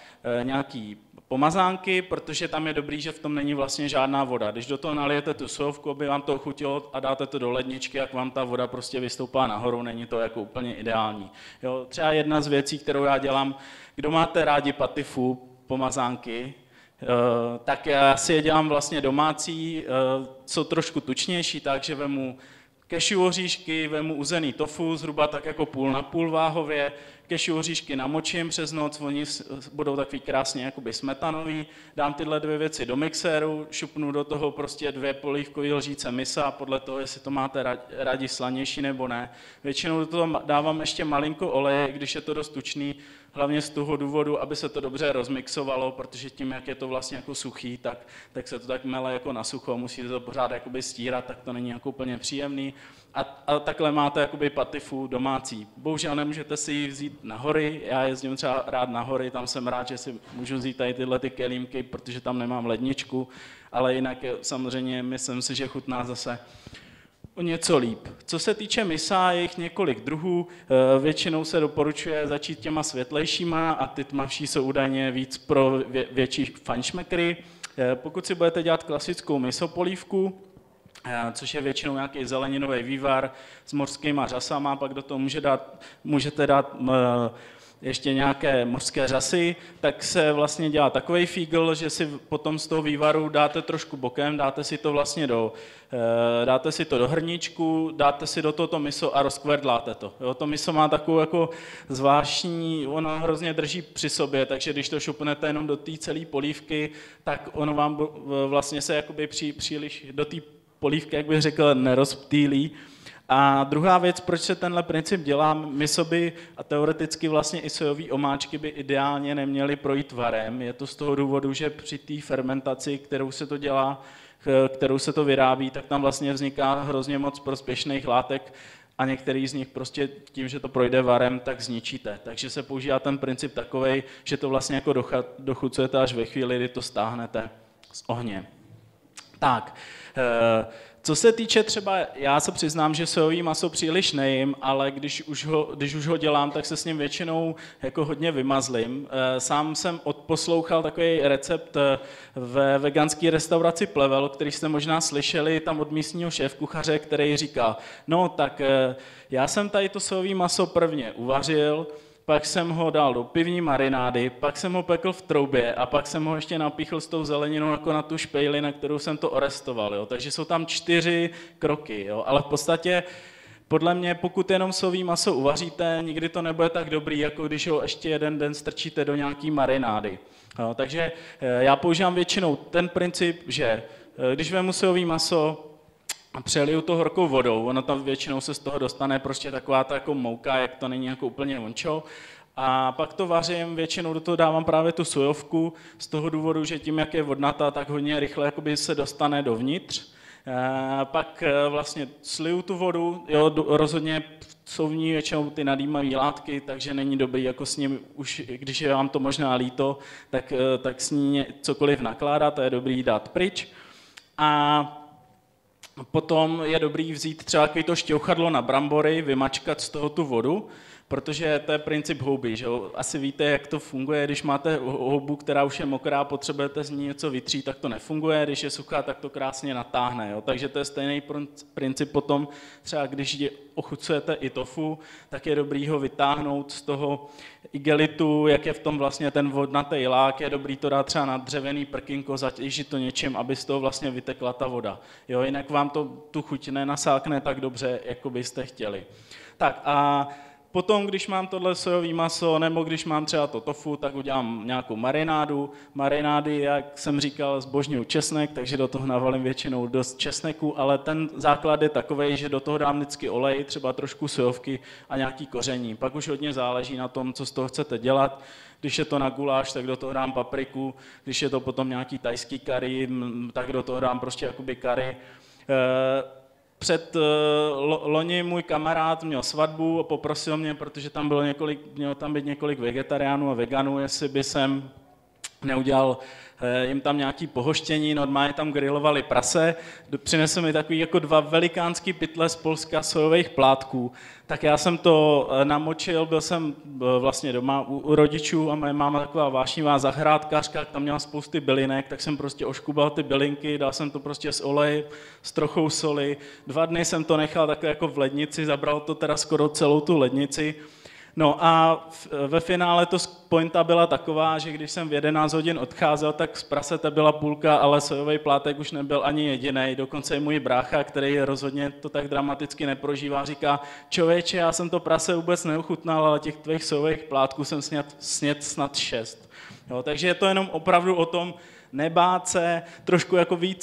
nějaký pomazánky, protože tam je dobrý, že v tom není vlastně žádná voda. Když do toho nalijete tu sojovku, aby vám to ochutilo a dáte to do ledničky, jak vám ta voda prostě vystoupá nahoru, není to jako úplně ideální. Jo, třeba jedna z věcí, kterou já dělám, kdo máte rádi patifu, pomazánky, tak já si je dělám vlastně domácí, jsou trošku tučnější, takže vemu cashew oříšky, vemu uzený tofu, zhruba tak jako půl na půl váhově, cashew oříšky namočím přes noc, oni budou takový krásně jakoby smetanový, dám tyhle dvě věci do mixéru, šupnu do toho prostě 2 polívkové lžíce misa, podle toho, jestli to máte rádi slanější nebo ne. Většinou do toho dávám ještě malinko oleje, když je to dost tučný, hlavně z toho důvodu, aby se to dobře rozmixovalo, protože tím, jak je to vlastně jako suchý, tak se to tak mele jako na sucho, musíte to pořád jakoby stírat, tak to není jako úplně příjemný. A takhle máte jakoby patifu domácí. Bohužel nemůžete si ji vzít na hory, já jezdím třeba rád na hory, tam jsem rád, že si můžu vzít tady tyhle ty kelímky, protože tam nemám ledničku, ale jinak samozřejmě myslím si, že chutná zase o něco líp. Co se týče misa, je jich několik druhů, většinou se doporučuje začít těma světlejšíma a ty tmavší jsou údajně víc pro větší fanšmekry. Pokud si budete dělat klasickou misopolívku, což je většinou nějaký zeleninový vývar s mořskýma řasama, pak do toho můžete dát ještě nějaké mořské řasy, tak se vlastně dělá takový fígl, že si potom z toho vývaru dáte trošku bokem, dáte si to vlastně do hrníčku, dáte si do toho to miso a rozkvrdláte to. Jo, to miso má takovou jako zvláštní, ono hrozně drží při sobě, takže když to šupnete jenom do té celé polívky, tak ono vám vlastně se jakoby příliš do té polívky, jak bych řekl, nerozptýlí. A druhá věc, proč se tenhle princip dělá, miso by a teoreticky vlastně i sojové omáčky by ideálně neměly projít varem. Je to z toho důvodu, že při té fermentaci, kterou se to vyrábí, tak tam vlastně vzniká hrozně moc prospěšných látek a některý z nich prostě tím, že to projde varem, tak zničíte. Takže se používá ten princip takovej, že to vlastně jako dochucujete až ve chvíli, kdy to stáhnete z ohně. Tak, co se týče třeba, já se přiznám, že sojový maso příliš nejím, ale když už ho dělám, tak se s ním většinou jako hodně vymazlím. Sám jsem odposlouchal takový recept ve veganské restauraci Plevel, který jste možná slyšeli tam od místního šéfkuchaře, který říká, no tak já jsem tady to sojový maso prvně uvařil, pak jsem ho dal do pivní marinády, pak jsem ho pekl v troubě a pak jsem ho ještě napíchl s tou zeleninou jako na tu špejli, na kterou jsem to orestoval. Jo. Takže jsou tam 4 kroky, jo. Ale v podstatě podle mě, pokud jenom soví maso uvaříte, nikdy to nebude tak dobrý, jako když ho ještě jeden den strčíte do nějaký marinády. Jo. Takže já používám většinou ten princip, že když vemu soví maso, a přeliju to horkou vodou, ono tam většinou se z toho dostane prostě taková ta jako mouka, jak to není jako úplně ončo. A pak to vařím, většinou do toho dávám právě tu sojovku, z toho důvodu, že tím, jak je vodnatá, tak hodně rychle jakoby se dostane dovnitř. Pak vlastně sliju tu vodu, jo, rozhodně jsou v ní většinou ty nadýmavé látky, takže není dobrý jako s ním, už když je vám to možná líto, tak s ní cokoliv nakládat, to je dobrý dát pryč. A potom je dobrý vzít třeba takový to šťouchadlo na brambory, vymačkat z toho tu vodu, protože to je princip houby, že jo? Asi víte, jak to funguje, když máte houbu, která už je mokrá, potřebujete z ní něco vytřít, tak to nefunguje, když je suchá, tak to krásně natáhne, jo? Takže to je stejný princip potom, třeba když ochucujete i tofu, tak je dobrý ho vytáhnout z toho igelitu, jak je v tom vlastně ten vodnatý lák, je dobrý to dát třeba na dřevěný prkínko, zatěžit to něčím, aby z toho vlastně vytekla ta voda. Jo? Jinak vám to tu chuť nenasákne tak dobře, jako byste chtěli. Tak a potom, když mám tohle sojové maso, nebo když mám třeba to tofu, tak udělám nějakou marinádu. Marinády, jak jsem říkal, zbožňuju česnek, takže do toho navalím většinou dost česneku, ale ten základ je takovej, že do toho dám vždycky olej, třeba trošku sojovky a nějaký koření. Pak už hodně záleží na tom, co z toho chcete dělat. Když je to na guláš, tak do toho dám papriku, když je to potom nějaký tajský curry, tak do toho dám prostě jakoby curry. Před loni můj kamarád měl svatbu a poprosil mě, protože tam bylo mělo tam být několik vegetariánů a veganů, jestli by jsem neudělal jim tam nějaké pohoštění, normálně tam grilovali prase, přinesl mi takový jako 2 velikánský pytle z Polska sojových plátků, tak já jsem to namočil, byl jsem vlastně doma u rodičů a moje máma taková vášnivá zahrádkářka, tam měla spousty bylinek, tak jsem prostě oškubal ty bylinky, dal jsem to prostě s oleji, s trochou soli, 2 dny jsem to nechal takhle jako v lednici, zabralo to teda skoro celou tu lednici. No a ve finále to pointa byla taková, že když jsem v 11 hodin odcházel, tak z prasete byla půlka, ale sojový plátek už nebyl ani jediný. Dokonce i můj brácha, který rozhodně to tak dramaticky neprožívá, říká, člověče, já jsem to prase vůbec neuchutnal, ale těch tvých sojových plátků jsem snědl snad 6. Jo, takže je to jenom opravdu o tom nebát se, trošku jako víc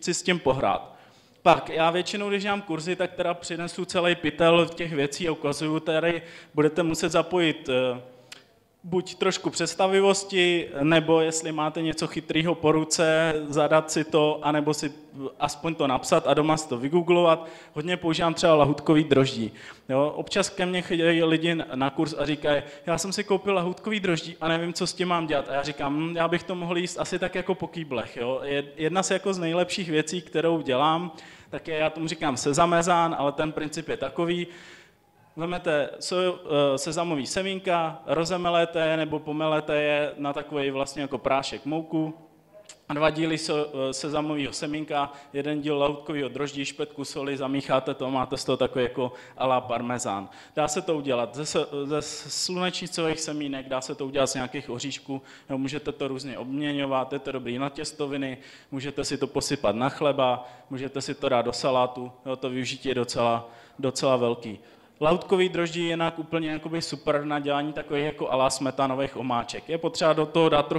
si s tím pohrát. Pak, já většinou, když dělám kurzy, tak teda přinesu celý pytel těch věcí a ukazuju, tady budete muset zapojit buď trošku představivosti, nebo jestli máte něco chytrýho po ruce, zadat si to, anebo si aspoň to napsat a doma si to vygooglovat. Hodně používám třeba lahůdkový droždí. Jo, občas ke mně chodí lidi na kurz a říkají, já jsem si koupil lahůdkový droždí a nevím, co s tím mám dělat. A já říkám, já bych to mohl jíst asi tak jako po kýblech. Jo. Jedna z jako z nejlepších věcí, kterou dělám, tak je, já tomu říkám sezamezán, ale ten princip je takový, vezmete sezamový semínka, rozemelete je nebo pomelete je na takový vlastně jako prášek mouku, 2 díly sezamového semínka, 1 díl lahůdkového droždí, špetku soli, zamícháte to, máte z toho takový jako à la parmezán. Dá se to udělat ze slunečnicových semínek, dá se to udělat z nějakých oříšků, nebo můžete to různě obměňovat, je to dobrý na těstoviny, můžete si to posypat na chleba, můžete si to dát do salátu, jo, to využití je docela velký. Lahůdkový droždí je jinak úplně super na dělání takových jako à la smetanových omáček. Je potřeba do toho dát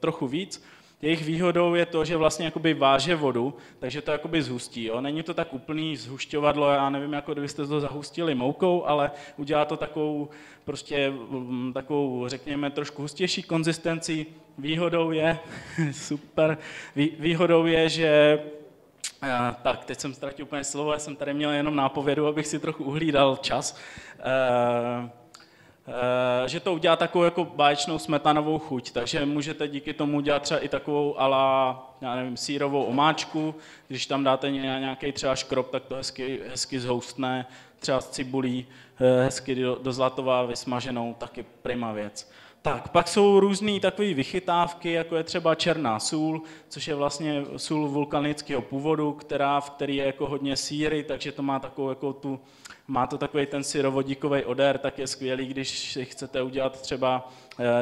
trochu víc. Jejich výhodou je to, že vlastně váže vodu, takže to zhustí. Jo. Není to tak úplný zhušťovadlo, já nevím, jako kdybyste to zahustili moukou, ale udělá to takovou, řekněme, trošku hustější konzistenci. Výhodou je, že tak, teď jsem ztratil úplně slovo, já jsem tady měl jenom nápovědu, abych si trochu uhlídal čas. Že to udělá takovou jako báječnou smetanovou chuť, takže můžete díky tomu dělat třeba i takovou ala, já nevím, sírovou omáčku, když tam dáte nějaký třeba škrob, tak to hezky zhoustne, třeba s cibulí, hezky do zlatova vysmaženou, taky prima věc. Tak, pak jsou různé takové vychytávky, jako je třeba černá sůl, což je vlastně sůl vulkanického původu, v který je jako hodně síry, takže to má takovou jako tu Má to takový ten syrovodíkový odér, tak je skvělý, když si chcete udělat třeba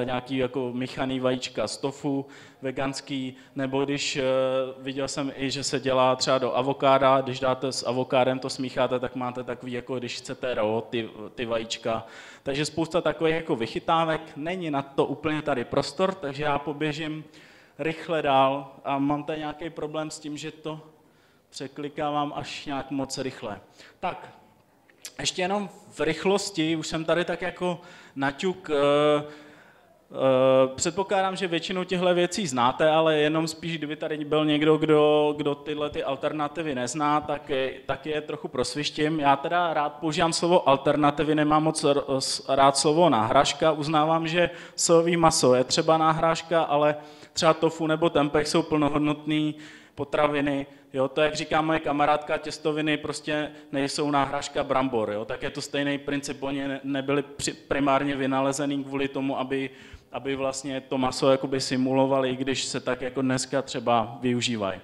nějaký jako míchaný vajíčka z tofu, veganský, nebo když viděl jsem i, že se dělá třeba do avokáda, když dáte s avokádem, to smícháte, tak máte takový, jako když chcete ty vajíčka. Takže spousta takových jako vychytávek, není na to úplně tady prostor, takže já poběžím rychle dál a mám tady nějaký problém s tím, že to překlikávám až nějak moc rychle. Tak, ještě jenom v rychlosti, už jsem tady tak jako naťuk, předpokládám, že většinu těchto věcí znáte, ale jenom spíš, kdyby tady byl někdo, kdo tyhle ty alternativy nezná, tak je trochu prosvištím. Já teda rád používám slovo alternativy, nemám moc rád slovo náhražka, uznávám, že sojový maso je třeba náhražka, ale třeba tofu nebo tempeh jsou plnohodnotný potraviny, jo, to, jak říká moje kamarádka, těstoviny prostě nejsou náhražka brambor, jo, tak je to stejný princip, oni nebyli primárně vynalezený kvůli tomu, aby vlastně to maso jakoby simulovali, i když se tak jako dneska třeba využívají.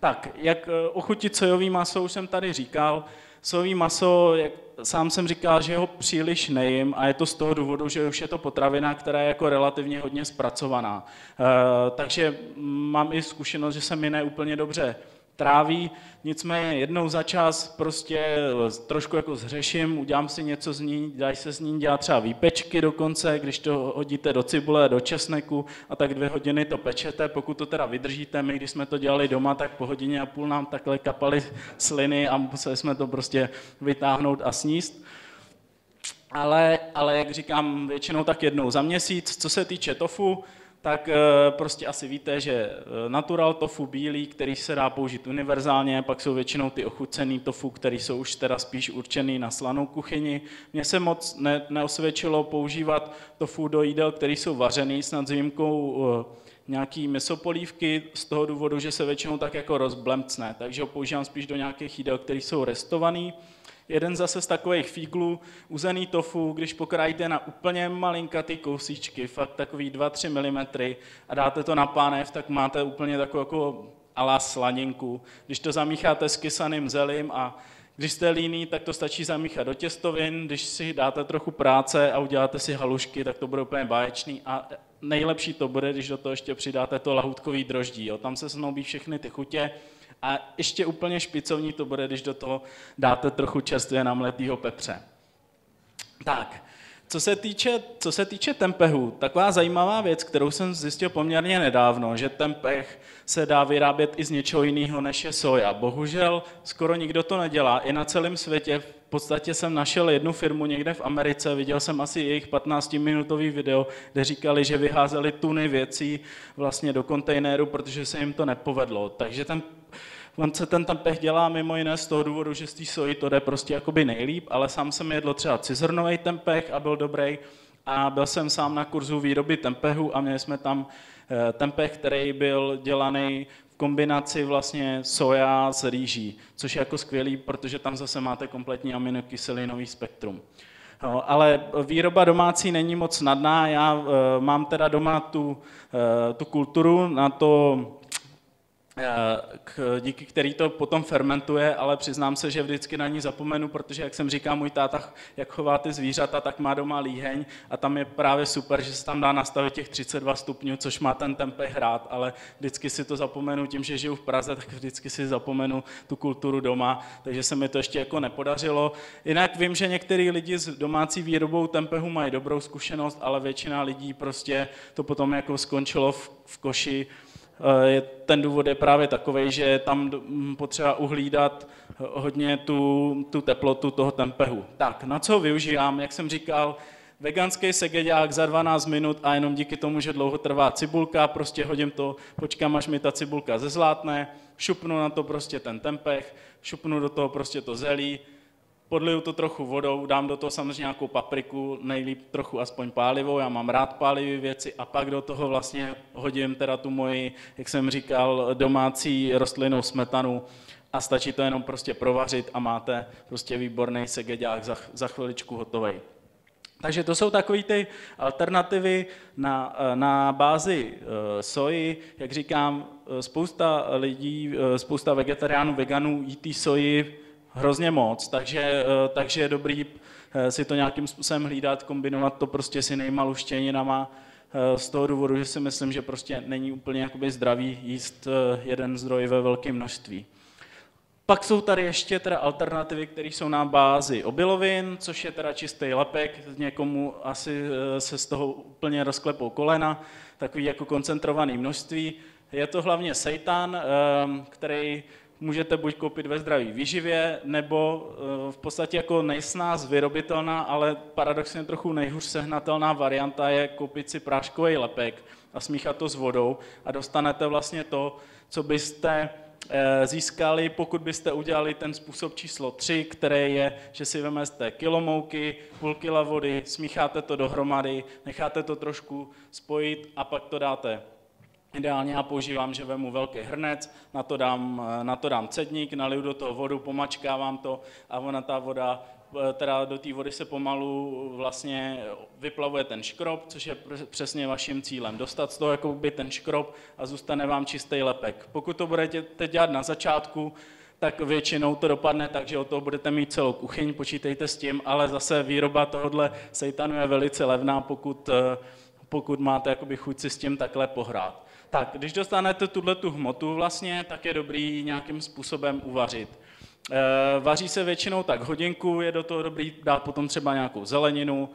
Tak, jak ochutit sojový maso, už jsem tady říkal, sojový maso, jak sám jsem říkal, že ho příliš nejím a je to z toho důvodu, že už je to potravina, která je jako relativně hodně zpracovaná. Takže mám i zkušenost, že se mi neúplně dobře tráví, nicméně jednou za čas prostě trošku jako zhřeším, udělám si něco z ní, dají se z ní dělat třeba výpečky dokonce, když to hodíte do cibule, do česneku a tak 2 hodiny to pečete, pokud to teda vydržíte, my když jsme to dělali doma, tak po 1,5 hodině nám takhle kapaly sliny a museli jsme to prostě vytáhnout a sníst. Ale jak říkám, většinou tak jednou za měsíc. Co se týče tofu, tak prostě asi víte, že natural tofu bílý, který se dá použít univerzálně, pak jsou většinou ty ochucený tofu, který jsou už teda spíš určený na slanou kuchyni. Mně se moc neosvědčilo používat tofu do jídel, které jsou vařený, snad s výjimkou nějaký mesopolívky, z toho důvodu, že se většinou tak jako rozblemcne, takže ho používám spíš do nějakých jídel, které jsou restovaný. Jeden zase z takových fíglů, uzený tofu, když pokrájíte na úplně malinkatý kousíčky, fakt takový 2-3 mm a dáte to na pánev, tak máte úplně takovou jako ala slaninku. Když to zamícháte s kysaným zelím a když jste líní, tak to stačí zamíchat do těstovin, když si dáte trochu práce a uděláte si halušky, tak to bude úplně báječný a nejlepší to bude, když do toho ještě přidáte to lahůdkový droždí, jo. Tam se snoubí všechny ty chutě. A ještě úplně špicovní to bude, když do toho dáte trochu čerstvě namletýho pepře. Tak, co se týče tempehu, taková zajímavá věc, kterou jsem zjistil poměrně nedávno, že tempeh se dá vyrábět i z něčeho jiného, než je soja. Bohužel skoro nikdo to nedělá, i na celém světě. V podstatě jsem našel jednu firmu někde v Americe, viděl jsem asi jejich 15-minutový video, kde říkali, že vyházeli tuny věcí vlastně do kontejneru, protože se jim to nepovedlo. Takže ten tempeh dělá mimo jiné z toho důvodu, že z té soji to jde prostě jakoby nejlíp, ale sám jsem jedl třeba cizrnový tempeh a byl dobrý a byl jsem sám na kurzu výroby tempehu a měli jsme tam tempeh, který byl dělaný v kombinaci vlastně soja s rýží, což je jako skvělý, protože tam zase máte kompletní aminokyselinový spektrum. No, ale výroba domácí není moc snadná, já mám teda doma tu kulturu na to, díky který to potom fermentuje, ale přiznám se, že vždycky na ní zapomenu, protože jak jsem říkal, můj táta, jak chová ty zvířata, tak má doma líheň a tam je právě super, že se tam dá nastavit těch 32 stupňů, což má ten tempeh rád, ale vždycky si to zapomenu tím, že žiju v Praze, tak vždycky si zapomenu tu kulturu doma, takže se mi to ještě jako nepodařilo. Jinak vím, že některý lidi s domácí výrobou tempehu mají dobrou zkušenost, ale většina lidí prostě to potom jako skončilo v koši. Ten důvod je právě takový, že tam potřeba uhlídat hodně tu teplotu toho tempehu. Tak, na co využívám? Jak jsem říkal, veganský segeďák za 12 minut a jenom díky tomu, že dlouho trvá cibulka, prostě hodím to, počkám, až mi ta cibulka zezlátne, šupnu na to prostě ten tempeh, šupnu do toho prostě to zelí, podliju to trochu vodou, dám do toho samozřejmě nějakou papriku, nejlíp trochu aspoň pálivou, já mám rád pálivé věci a pak do toho vlastně hodím teda tu moji, jak jsem říkal, domácí rostlinnou smetanu a stačí to jenom prostě provařit a máte prostě výborný segeďák za chviličku hotovej. Takže to jsou takové ty alternativy na bázi soji. Jak říkám, spousta vegetariánů, veganů jí soji hrozně moc, takže je dobrý si to nějakým způsobem hlídat, kombinovat to prostě s jinýma luštěninama, z toho důvodu, že si myslím, že prostě není úplně jakoby zdravý jíst jeden zdroj ve velkém množství. Pak jsou tady ještě teda alternativy, které jsou na bázi obilovin, což je teda čistý lepek, někomu asi se z toho úplně rozklepou kolena, takový jako koncentrovaný množství. Je to hlavně seitan, který můžete buď koupit ve zdraví výživě, nebo v podstatě jako nejsnáz vyrobitelná, ale paradoxně trochu nejhůř sehnatelná varianta je koupit si práškový lepek a smíchat to s vodou a dostanete vlastně to, co byste získali, pokud byste udělali ten způsob číslo 3, který je, že si vezmete kilo mouky, půl kila vody, smícháte to dohromady, necháte to trošku spojit a pak to dáte. Ideálně já používám, že vemu velký hrnec, na to dám cedník, naliju do toho vodu, pomačkávám to a ona ta voda, teda do té vody se pomalu vlastně vyplavuje ten škrob, což je přesně vaším cílem. Dostat z toho jakoby ten škrob a zůstane vám čistý lepek. Pokud to budete dělat na začátku, tak většinou to dopadne tak, že od toho budete mít celou kuchyň, počítejte s tím, ale zase výroba tohohle sejtanu je velice levná, pokud máte jakoby chuť si s tím takhle pohrát. Tak, když dostanete tu hmotu vlastně, tak je dobrý nějakým způsobem uvařit. Vaří se většinou tak hodinku, je do toho dobrý dát potom třeba nějakou zeleninu,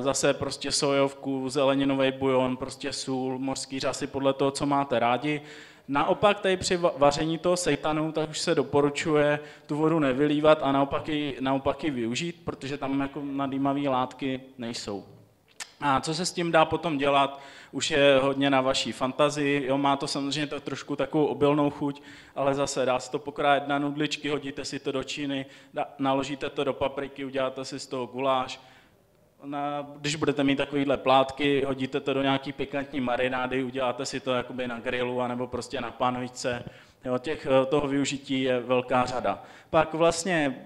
zase prostě sojovku, zeleninový bujon, prostě sůl, mořský řasy podle toho, co máte rádi. Naopak tady při vaření toho sejtanu, tak už se doporučuje tu vodu nevylívat a naopak ji využít, protože tam jako nadýmavé látky nejsou. A co se s tím dá potom dělat, už je hodně na vaší fantazii, jo, má to samozřejmě to trošku takovou obilnou chuť, ale zase dá se to pokrájet na nudličky, hodíte si to do číny, naložíte to do papriky, uděláte si z toho guláš. Když budete mít takovýhle plátky, hodíte to do nějaký pikantní marinády, uděláte si to jakoby na grilu anebo prostě na pánvičce. Jo, toho využití je velká řada. Pak vlastně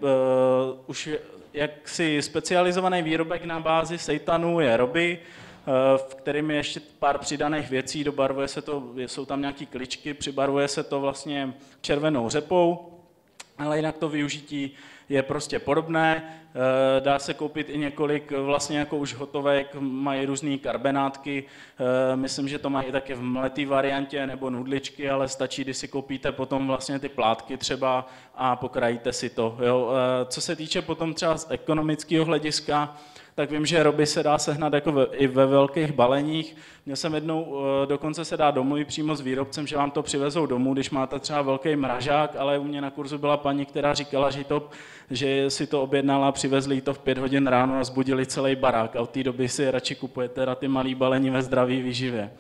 už jaksi specializovaný výrobek na bázi seitanů je roby, v kterém je ještě pár přidaných věcí, dobarvuje se to, jsou tam nějaké kličky, přibarvuje se to vlastně červenou řepou, ale jinak to využití je prostě podobné, dá se koupit i několik vlastně jako už hotovek, mají různé karbenátky, myslím, že to mají také v mletý variantě nebo nudličky, ale stačí, když si koupíte potom vlastně ty plátky třeba a pokrajíte si to. Jo. Co se týče potom třeba z ekonomického hlediska, tak vím, že roby se dá sehnat jako i ve velkých baleních. Měl jsem jednou, dokonce se dá domluvit přímo s výrobcem, že vám to přivezou domů, když máte třeba velký mražák, ale u mě na kurzu byla paní, která říkala, že si to objednala, přivezli to v 5 hodin ráno a zbudili celý barák a od té doby si radši kupujete ty malý balení ve zdraví výživě.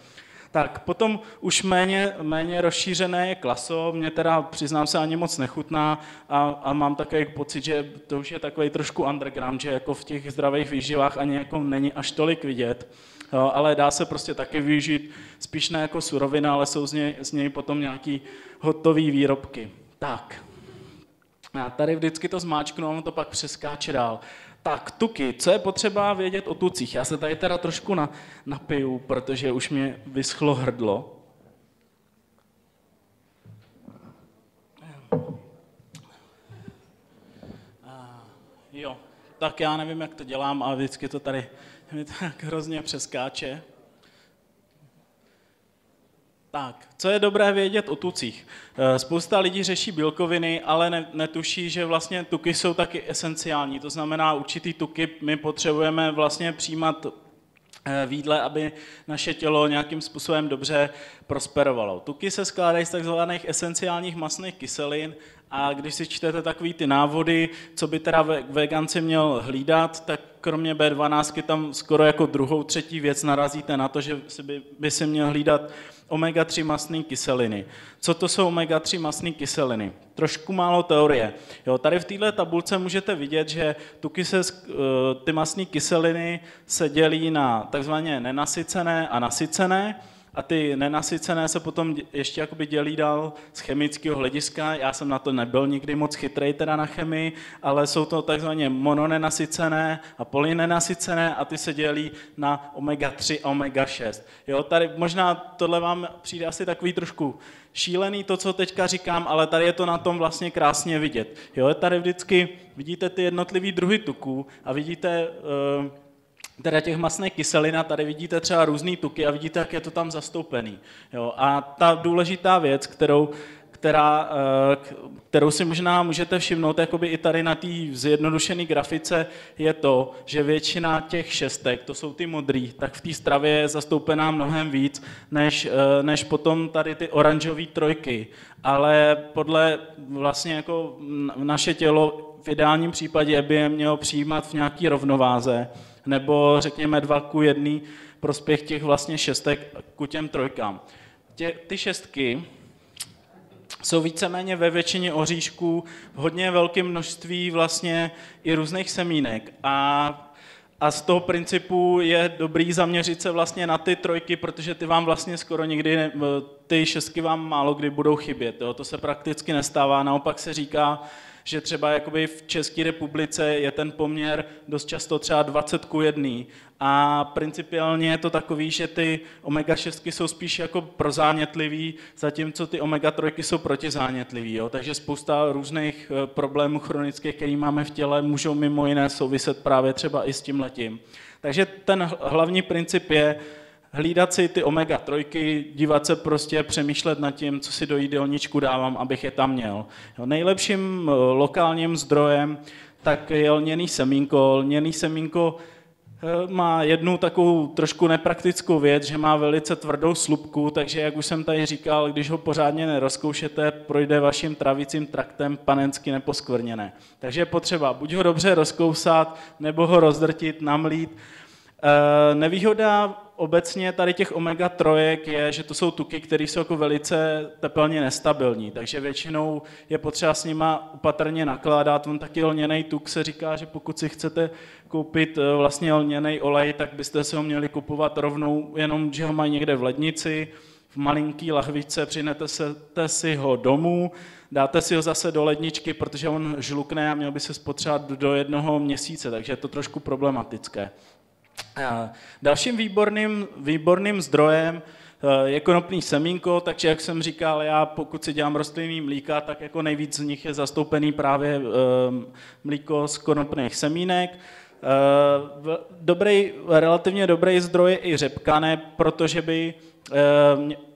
Tak potom už méně rozšířené je klaso, mě teda přiznám se ani moc nechutná a mám takový pocit, že to už je takový trošku underground, že jako v těch zdravých výživách ani jako není až tolik vidět, jo, ale dá se prostě taky využít spíš ne jako surovina, ale jsou z něj potom nějaký hotový výrobky. Tak, já tady vždycky to zmáčknu a ono to pak přeskáče dál. Tak, tuky, co je potřeba vědět o tucích? Já se tady teda trošku napiju, protože už mě vyschlo hrdlo. Jo, tak já nevím, jak to dělám, ale vždycky to tady mi tak hrozně přeskáče. Tak, co je dobré vědět o tucích? Spousta lidí řeší bílkoviny, ale netuší, že vlastně tuky jsou taky esenciální. To znamená, určitý tuky my potřebujeme vlastně přijímat v jídle, aby naše tělo nějakým způsobem dobře prosperovalo. Tuky se skládají z takzvaných esenciálních mastných kyselin a když si čtete takový ty návody, co by teda veganci měl hlídat, tak kromě B12 tam skoro jako druhou, třetí věc narazíte na to, že by si měl hlídat omega-3 mastné kyseliny. Co to jsou omega-3 mastné kyseliny? Trošku málo teorie. Jo, tady v této tabulce můžete vidět, že ty mastné kyseliny se dělí na takzvaně nenasycené a nasycené. A ty nenasycené se potom ještě jakoby dělí dál z chemického hlediska. Já jsem na to nebyl nikdy moc chytrej teda na chemii, ale jsou to takzvaně mononenasycené a polynenasycené a ty se dělí na omega-3 a omega-6. Jo, tady možná tohle vám přijde asi takový trošku šílený to, co teďka říkám, ale tady je to na tom vlastně krásně vidět. Jo, tady vždycky vidíte ty jednotlivý druhy tuků a vidíte... teda těch masných kyselin a tady vidíte třeba různý tuky a vidíte, jak je to tam zastoupený. Jo, a ta důležitá věc, kterou si možná můžete všimnout, jakoby i tady na té zjednodušené grafice, je to, že většina těch šestek, to jsou ty modrý, tak v té stravě je zastoupená mnohem víc, než potom tady ty oranžové trojky. Ale podle vlastně jako naše tělo v ideálním případě by je mělo přijímat v nějaké rovnováze, nebo řekněme 2:1 prospěch těch vlastně šestek ku těm trojkám. Ty šestky jsou víceméně ve většině oříšků, hodně velké množství vlastně i různých semínek a z toho principu je dobrý zaměřit se vlastně na ty trojky, protože ty vám vlastně skoro nikdy, ty šestky vám málo kdy budou chybět, jo? To se prakticky nestává, naopak se říká, že třeba jakoby v České republice je ten poměr dost často třeba 20:1 a principiálně je to takový, že ty omega-6 jsou spíš jako prozánětlivý, zatímco ty omega-3 jsou protizánětlivý, jo? Takže spousta různých problémů chronických, které máme v těle, můžou mimo jiné souviset právě třeba i s tímhletím. Takže ten hlavní princip je hlídat si ty omega-3, dívat se prostě, přemýšlet nad tím, co si do jídelníčku dávám, abych je tam měl. Jo, nejlepším lokálním zdrojem tak je lněný semínko. Lněný semínko má jednu takovou trošku nepraktickou věc, že má velice tvrdou slupku, takže jak už jsem tady říkal, když ho pořádně nerozkoušete, projde vaším travicím traktem panensky neposkvrněné. Takže je potřeba buď ho dobře rozkousat, nebo ho rozdrtit, namlít. Nevýhoda obecně tady těch omega-3 je, že to jsou tuky, které jsou jako velice tepelně nestabilní, takže většinou je potřeba s nima opatrně nakládat. On taky lněný tuk se říká, že pokud si chcete koupit vlastně lněný olej, tak byste se ho měli kupovat rovnou, jenom že ho mají někde v lednici, v malinký lahvičce, přinete si ho domů, dáte si ho zase do ledničky, protože on žlukne a měl by se spotřebovat do 1 měsíce, takže je to trošku problematické. Dalším výborným zdrojem je konopný semínko, takže jak jsem říkal, já pokud si dělám rostlinný mlíka, tak jako nejvíc z nich je zastoupený právě mlíko z konopných semínek. Relativně dobrý zdroj je i řepka, ne protože by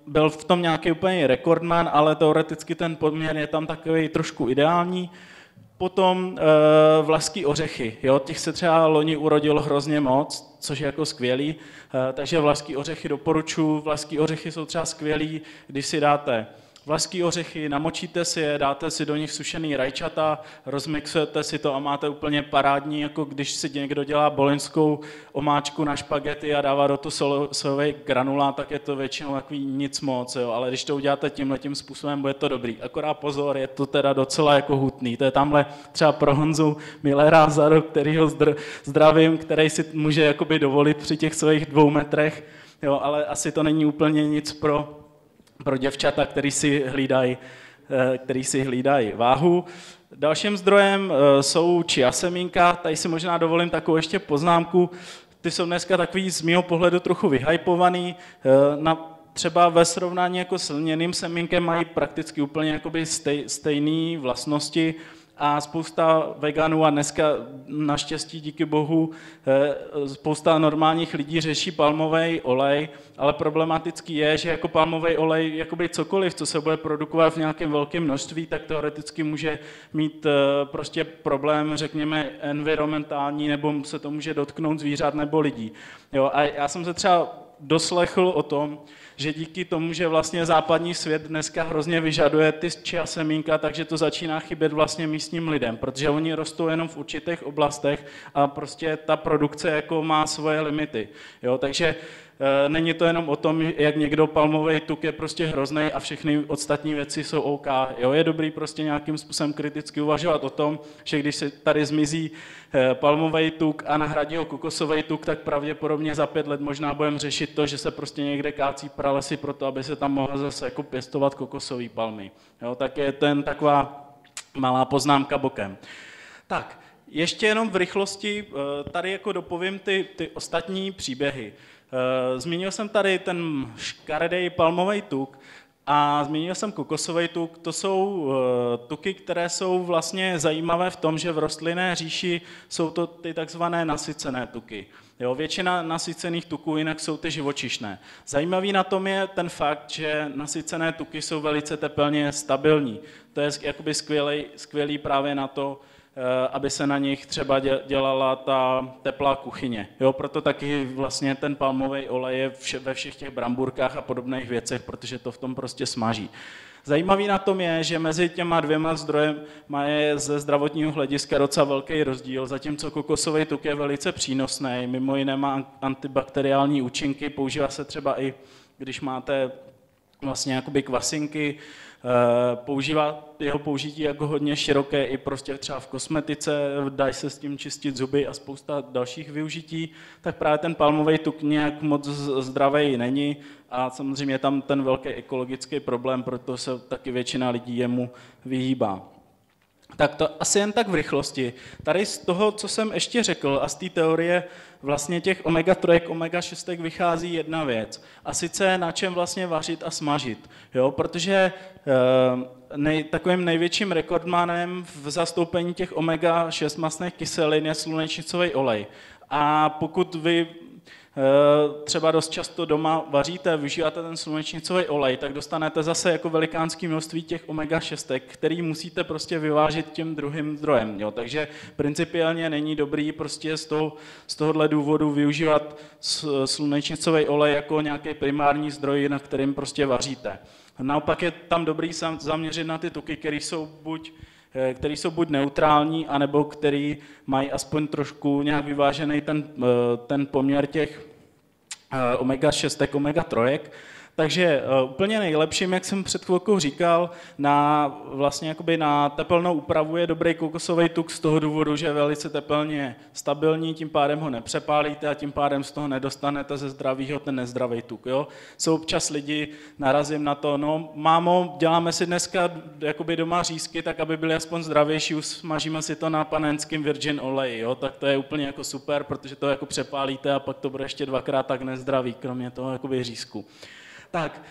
byl v tom nějaký úplně rekordman, ale teoreticky ten poměr je tam takový trošku ideální. Potom vlašské ořechy, jo? Těch se třeba loni urodilo hrozně moc, což je jako skvělý, takže vlašské ořechy doporučuji. Vlašské ořechy jsou třeba skvělý, když si dáte vlašské ořechy, namočíte si je, dáte si do nich sušený rajčata, rozmixujete si to a máte úplně parádní, jako když si někdo dělá boloňskou omáčku na špagety a dává do toho sojový granulát, tak je to většinou takový nic moc, jo? Ale když to uděláte tímhletím způsobem, bude to dobrý. Akorát pozor, je to teda docela jako hutný. To je tamhle třeba pro Honzu Millera za rok, kterýho zdravím, který si může jakoby dovolit při těch svých 2 metrech, jo? Ale asi to není úplně nic pro děvčata, který si hlídají váhu. Dalším zdrojem jsou chia semínka, tady si možná dovolím takovou ještě poznámku, ty jsou dneska takový z mýho pohledu trochu vyhypovaný, třeba ve srovnání jako s lněným semínkem mají prakticky úplně jakoby stejné vlastnosti a spousta veganů a dneska naštěstí díky bohu spousta normálních lidí řeší palmový olej, ale problematický je, že jako palmový olej, jakoby cokoliv, co se bude produkovat v nějakém velkém množství, tak teoreticky může mít prostě problém, řekněme, environmentální, nebo se to může dotknout zvířat nebo lidí. Jo, a já jsem se třeba doslechl o tom, že díky tomu, že vlastně západní svět dneska hrozně vyžaduje ty chia semínka, takže to začíná chybět vlastně místním lidem, protože oni rostou jenom v určitých oblastech a prostě ta produkce jako má svoje limity. Jo, takže Není to jenom o tom, jak někdo palmový tuk je prostě hroznej a všechny ostatní věci jsou OK. Jo, je dobrý prostě nějakým způsobem kriticky uvažovat o tom, že když se tady zmizí palmový tuk a nahradí ho kokosový tuk, tak pravděpodobně za 5 let možná budeme řešit to, že se prostě někde kácí pralesy proto, aby se tam mohla zase jako pěstovat kokosový palmy. Jo, tak je ten taková malá poznámka bokem. Tak, ještě jenom v rychlosti tady jako dopovím ty ostatní příběhy. Zmínil jsem tady ten škaredej palmový tuk a zmínil jsem kokosový tuk. To jsou tuky, které jsou vlastně zajímavé v tom, že v rostlinné říši jsou to ty takzvané nasycené tuky. Jo, většina nasycených tuků jinak jsou ty živočišné. Zajímavý na tom je ten fakt, že nasycené tuky jsou velice tepelně stabilní. To je jakoby skvělý právě na to, aby se na nich třeba dělala ta teplá kuchyně. Jo, proto taky vlastně ten palmový olej je ve všech těch bramburkách a podobných věcech, protože to v tom prostě smaží. Zajímavý na tom je, že mezi těma dvěma zdrojem má je ze zdravotního hlediska docela velký rozdíl, zatímco kokosový tuk je velice přínosný, mimo jiné má antibakteriální účinky, používá se třeba i, když máte vlastně jakoby kvasinky, jeho použití jako hodně široké i prostě třeba v kosmetice, dají se s tím čistit zuby a spousta dalších využití, tak právě ten palmový tuk nějak moc zdravý není a samozřejmě tam ten velký ekologický problém, proto se taky většina lidí jemu vyhýbá. Tak to asi jen tak v rychlosti. Tady z toho, co jsem ještě řekl a z té teorie vlastně těch omega-3, omega-6 vychází jedna věc. A sice na čem vlastně vařit a smažit. Jo? Protože takovým největším rekordmanem v zastoupení těch omega-6 mastných kyselin je slunečnicový olej. A pokud vy třeba dost často doma vaříte, využíváte ten slunečnicový olej, tak dostanete zase jako velikánské množství těch omega-6, který musíte prostě vyvážit tím druhým zdrojem. Jo. Takže principiálně není dobrý prostě z tohohle důvodu využívat slunečnicový olej jako nějaký primární zdroj, na kterým prostě vaříte. Naopak je tam dobrý zaměřit na ty tuky, které jsou buď neutrální, anebo který mají aspoň trošku nějak vyvážený ten poměr těch omega-6, omega-3. Takže úplně nejlepším, jak jsem před chvilkou říkal, na tepelnou úpravu je dobrý kokosový tuk z toho důvodu, že je velice tepelně stabilní, tím pádem ho nepřepálíte a tím pádem z toho nedostanete ze zdravýho ten nezdravý tuk. Jo? Jsou občas lidi, narazím na to, no mámo, děláme si dneska jakoby doma řízky, tak aby byly aspoň zdravější, smažíme si to na panenském virgin oleji, jo? Tak to je úplně jako super, protože to jako přepálíte a pak to bude ještě dvakrát tak nezdravý, kromě toho jakoby řízku. Tak,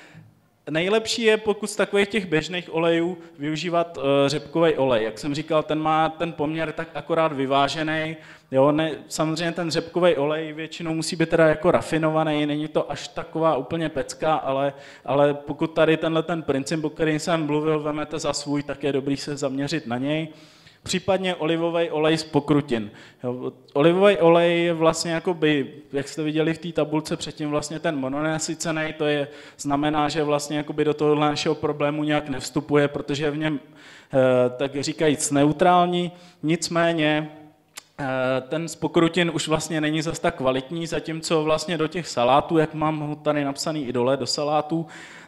nejlepší je, pokud z takových těch běžných olejů využívat řepkový olej. Jak jsem říkal, ten má ten poměr tak akorát vyvážený. Jo, samozřejmě ten řepkový olej většinou musí být teda jako rafinovaný, není to až taková úplně pecka, ale pokud tady tenhle ten princip, o kterém jsem mluvil, vemete za svůj, tak je dobrý se zaměřit na něj. Případně olivový olej z pokrutin. Olivový olej je vlastně jakoby, jak jste viděli v té tabulce předtím, vlastně ten mononasycený, znamená, že vlastně jakoby do tohohle našeho problému nějak nevstupuje, protože je v něm, tak říkajíc, neutrální, nicméně ten z pokrutin už vlastně není zas tak kvalitní, zatímco vlastně do těch salátů, jak mám ho tady napsaný i dole do salátů,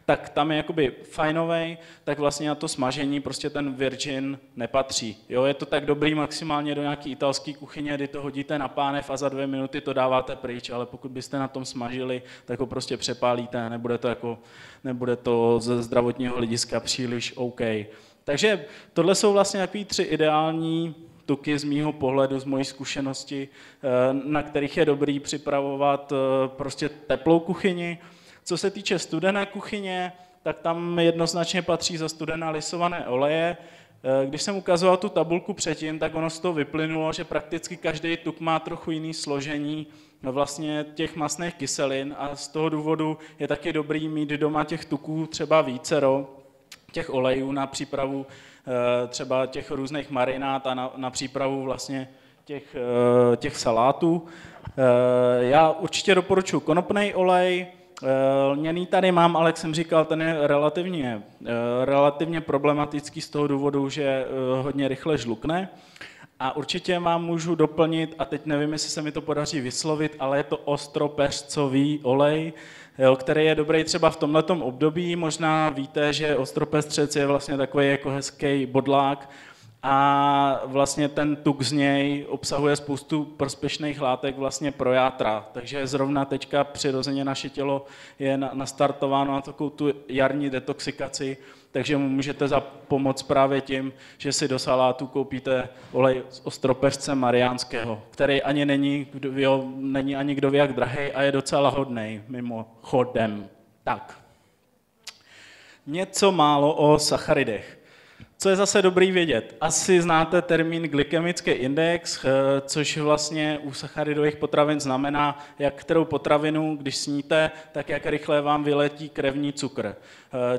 tak tam je jakoby fajnovej, tak vlastně na to smažení prostě ten virgin nepatří. Jo, je to tak dobrý maximálně do nějaké italské kuchyně, kdy to hodíte na pánev a za 2 minuty to dáváte pryč, ale pokud byste na tom smažili, tak ho prostě přepálíte, nebude to ze zdravotního hlediska příliš OK. Takže tohle jsou vlastně takový 3 ideální tuky z mýho pohledu, z mojí zkušenosti, na kterých je dobrý připravovat prostě teplou kuchyni. Co se týče studené kuchyně, tak tam jednoznačně patří za studená lisované oleje. Když jsem ukazoval tu tabulku předtím, tak ono z toho vyplynulo, že prakticky každý tuk má trochu jiný složení vlastně těch mastných kyselin a z toho důvodu je taky dobrý mít doma těch tuků třeba vícero, těch olejů na přípravu třeba těch různých marinát a na přípravu vlastně těch salátů. Já určitě doporučuji konopný olej, lněný tady mám, ale jak jsem říkal, ten je relativně problematický z toho důvodu, že hodně rychle žlukne. A určitě vám můžu doplnit, a teď nevím, jestli se mi to podaří vyslovit, ale je to ostropeřcový olej, jo, který je dobrý třeba v tomhletom období. Možná víte, že ostropestřec je vlastně takový jako hezký bodlák a vlastně ten tuk z něj obsahuje spoustu prospěšných látek vlastně pro játra. Takže zrovna teďka přirozeně naše tělo je nastartováno na takovou tu jarní detoxikaci, takže mu můžete zapomoct právě tím, že si do salátu koupíte olej z ostropeřce mariánského, který ani není ani kdo ví jak drahej a je docela hodnej, mimochodem. Tak. Něco málo o sacharidech. Co je zase dobrý vědět? Asi znáte termín glykemický index, což vlastně u sacharidových potravin znamená, jak kterou potravinu, když sníte, tak jak rychle vám vyletí krevní cukr.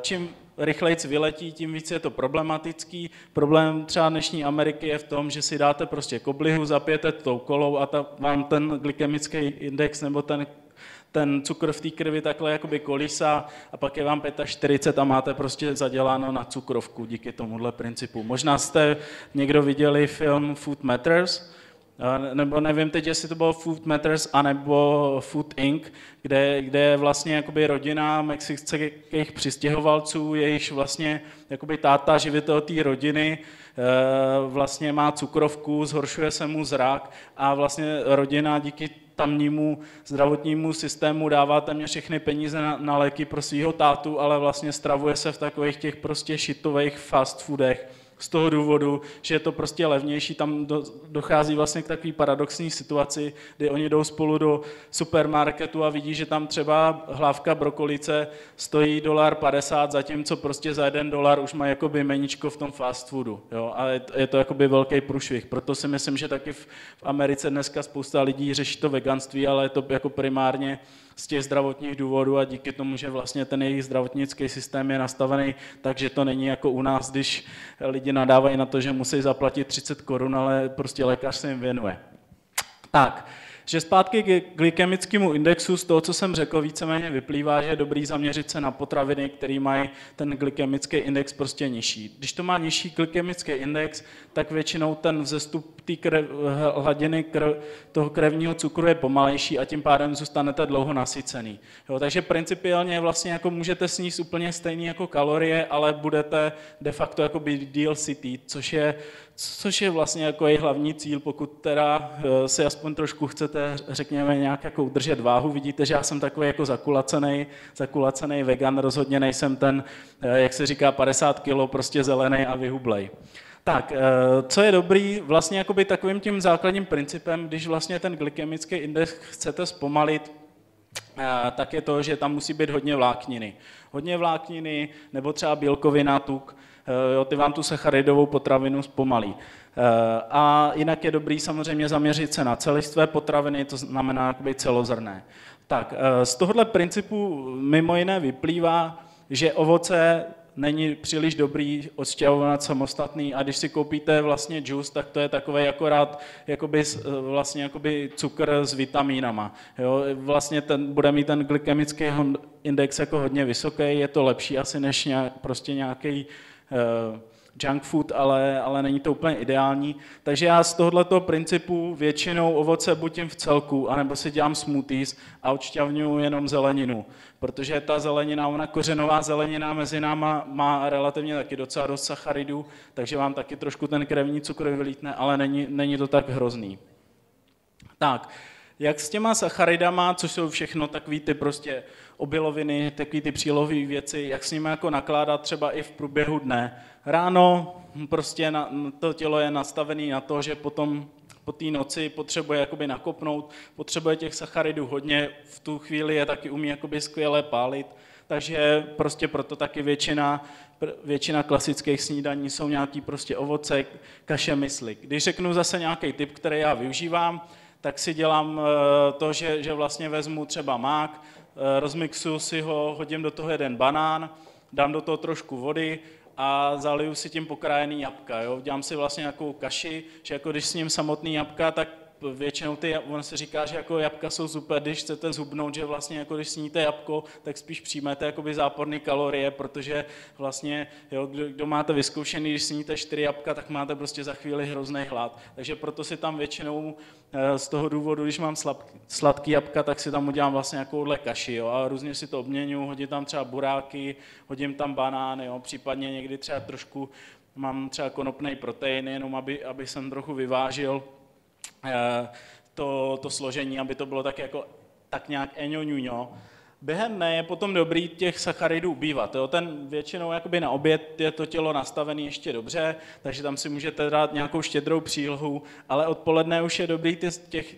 Čím rychlejc vyletí, tím víc je to problematický. Problém třeba dnešní Ameriky je v tom, že si dáte prostě koblihu, zapijete tou kolou a vám ten glykemický index nebo ten cukr v té krvi takhle jakoby kolísá a pak je vám 45 a máte prostě zaděláno na cukrovku díky tomuhle principu. Možná jste někdo viděli film Food Matters, nebo nevím teď, jestli to bylo Food Matters anebo Food Inc., kde je vlastně jakoby rodina mexických přistěhovalců, jejichž vlastně jakoby táta živitel té rodiny vlastně má cukrovku, zhoršuje se mu zrak a vlastně rodina díky tamnímu zdravotnímu systému dává téměř všechny peníze na léky pro svýho tátu, ale vlastně stravuje se v takových těch prostě šitových fast foodech z toho důvodu, že je to prostě levnější. Tam dochází vlastně k takové paradoxní situaci, kdy oni jdou spolu do supermarketu a vidí, že tam třeba hlávka brokolice stojí $1.50, zatímco prostě za $1 už mají jakoby meničko v tom fast foodu. Jo? A je to jakoby velký průšvih. Proto si myslím, že taky v Americe dneska spousta lidí řeší to veganství, ale je to jako primárně z těch zdravotních důvodů a díky tomu, že vlastně ten jejich zdravotnický systém je nastavený, takže to není jako u nás, když lidi nadávají na to, že musí zaplatit 30 Kč, ale prostě lékař se jim věnuje. Tak, že zpátky k glykemickému indexu, z toho, co jsem řekl, víceméně vyplývá, že je dobrý zaměřit se na potraviny, které mají ten glykemický index prostě nižší. Když to má nižší glykemický index, tak většinou ten vzestup té hladiny toho krevního cukru je pomalejší a tím pádem zůstanete dlouho nasycený. Jo, takže principiálně vlastně jako můžete sníst úplně stejný jako kalorie, ale budete de facto jako deal city, což je vlastně jako její hlavní cíl, pokud teda si aspoň trošku chcete, řekněme, nějak jako udržet váhu. Vidíte, že já jsem takový jako zakulacený vegan, rozhodně nejsem ten, jak se říká, 50 kg prostě zelený a vyhublej. Tak, co je dobrý, vlastně jakoby takovým tím základním principem, když vlastně ten glykemický index chcete zpomalit, tak je to, že tam musí být hodně vlákniny. Hodně vlákniny nebo třeba bílkovina, tuk, jo, ty vám tu sacharidovou potravinu zpomalí. A jinak je dobrý samozřejmě zaměřit se na celistvé potraviny, to znamená jakoby celozrnné. Tak, z tohohle principu mimo jiné vyplývá, že ovoce není příliš dobrý odšťavovat samostatný a když si koupíte vlastně džus, tak to je takový akorát jakoby, vlastně jakoby cukr s vitamínama. Jo, vlastně bude mít ten glykemický index jako hodně vysoký, je to lepší asi než nějaký junk food, ale není to úplně ideální. Takže já z tohoto principu většinou ovoce butím v celku, anebo si dělám smoothies a odšťavňuju jenom zeleninu. Protože ta zelenina, ona kořenová zelenina mezi náma má relativně taky docela dost sacharidů, takže vám taky trošku ten krevní cukr vylítne, ale není to tak hrozný. Tak, jak s těma sacharidama, což jsou všechno takový ty prostě obiloviny, takový ty přílohové věci, jak s nimi jako nakládat třeba i v průběhu dne. Ráno prostě to tělo je nastavené na to, že potom po té noci potřebuje jakoby nakopnout, potřebuje těch sacharidů hodně, v tu chvíli je taky umí jakoby skvěle pálit, takže prostě proto taky většina klasických snídaní jsou nějaký prostě ovoce, kaše, myslik. Když řeknu zase nějaký tip, který já využívám, tak si dělám to, že vlastně vezmu třeba mák, rozmixuju si ho, hodím do toho jeden banán, dám do toho trošku vody a zaliju si tím pokrájený jabka. Jo? Dělám si vlastně nějakou kaši, že jako když sním samotný jabka, tak většinou ty, on se říká, že jako jabka jsou super, když chcete zhubnout, že vlastně jako když sníte jabko, tak spíš přijmete jakoby záporné kalorie, protože vlastně, jo, kdo máte vyzkoušený, když sníte 4 jabka, tak máte prostě za chvíli hrozný hlad. Takže proto si tam většinou z toho důvodu, když mám sladký jabka, tak si tam udělám vlastně nějakouhle kaši, jo, a různě si to obměňu, hodím tam třeba buráky, hodím tam banány, jo, případně někdy třeba trošku mám třeba konopný protein, jenom aby jsem trochu vyvážil to složení, aby to bylo tak jako tak nějak eňo-ňuňo. Během dne je potom dobrý těch sacharidů ubývat. Jo? Ten většinou jakoby na oběd je to tělo nastavené ještě dobře, takže tam si můžete dát nějakou štědrou přílohu, ale odpoledne už je dobrý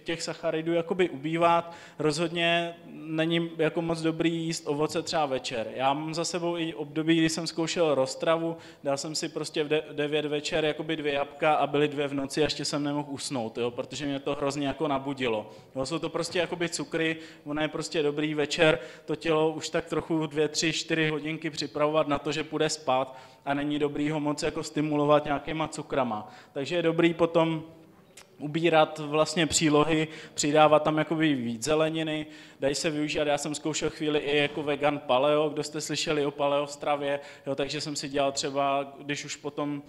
těch sacharidů jakoby ubývat. Rozhodně není jako moc dobrý jíst ovoce třeba večer. Já mám za sebou i období, kdy jsem zkoušel roztravu, dal jsem si prostě v 9 večer jakoby 2 jabka a byly 2 v noci a ještě jsem nemohl usnout, jo? Protože mě to hrozně jako nabudilo. Jo? Jsou to prostě jakoby cukry, ono je prostě dobrý večer to tělo už tak trochu 2, 3, 4 hodinky připravovat na to, že půjde spát a není dobrý ho moc jako stimulovat nějakýma cukrama. Takže je dobrý potom ubírat vlastně přílohy, přidávat tam jakoby víc zeleniny, dají se využít, já jsem zkoušel chvíli i jako vegan paleo, kdo jste slyšeli o paleo stravě, jo, takže jsem si dělal třeba, když už potom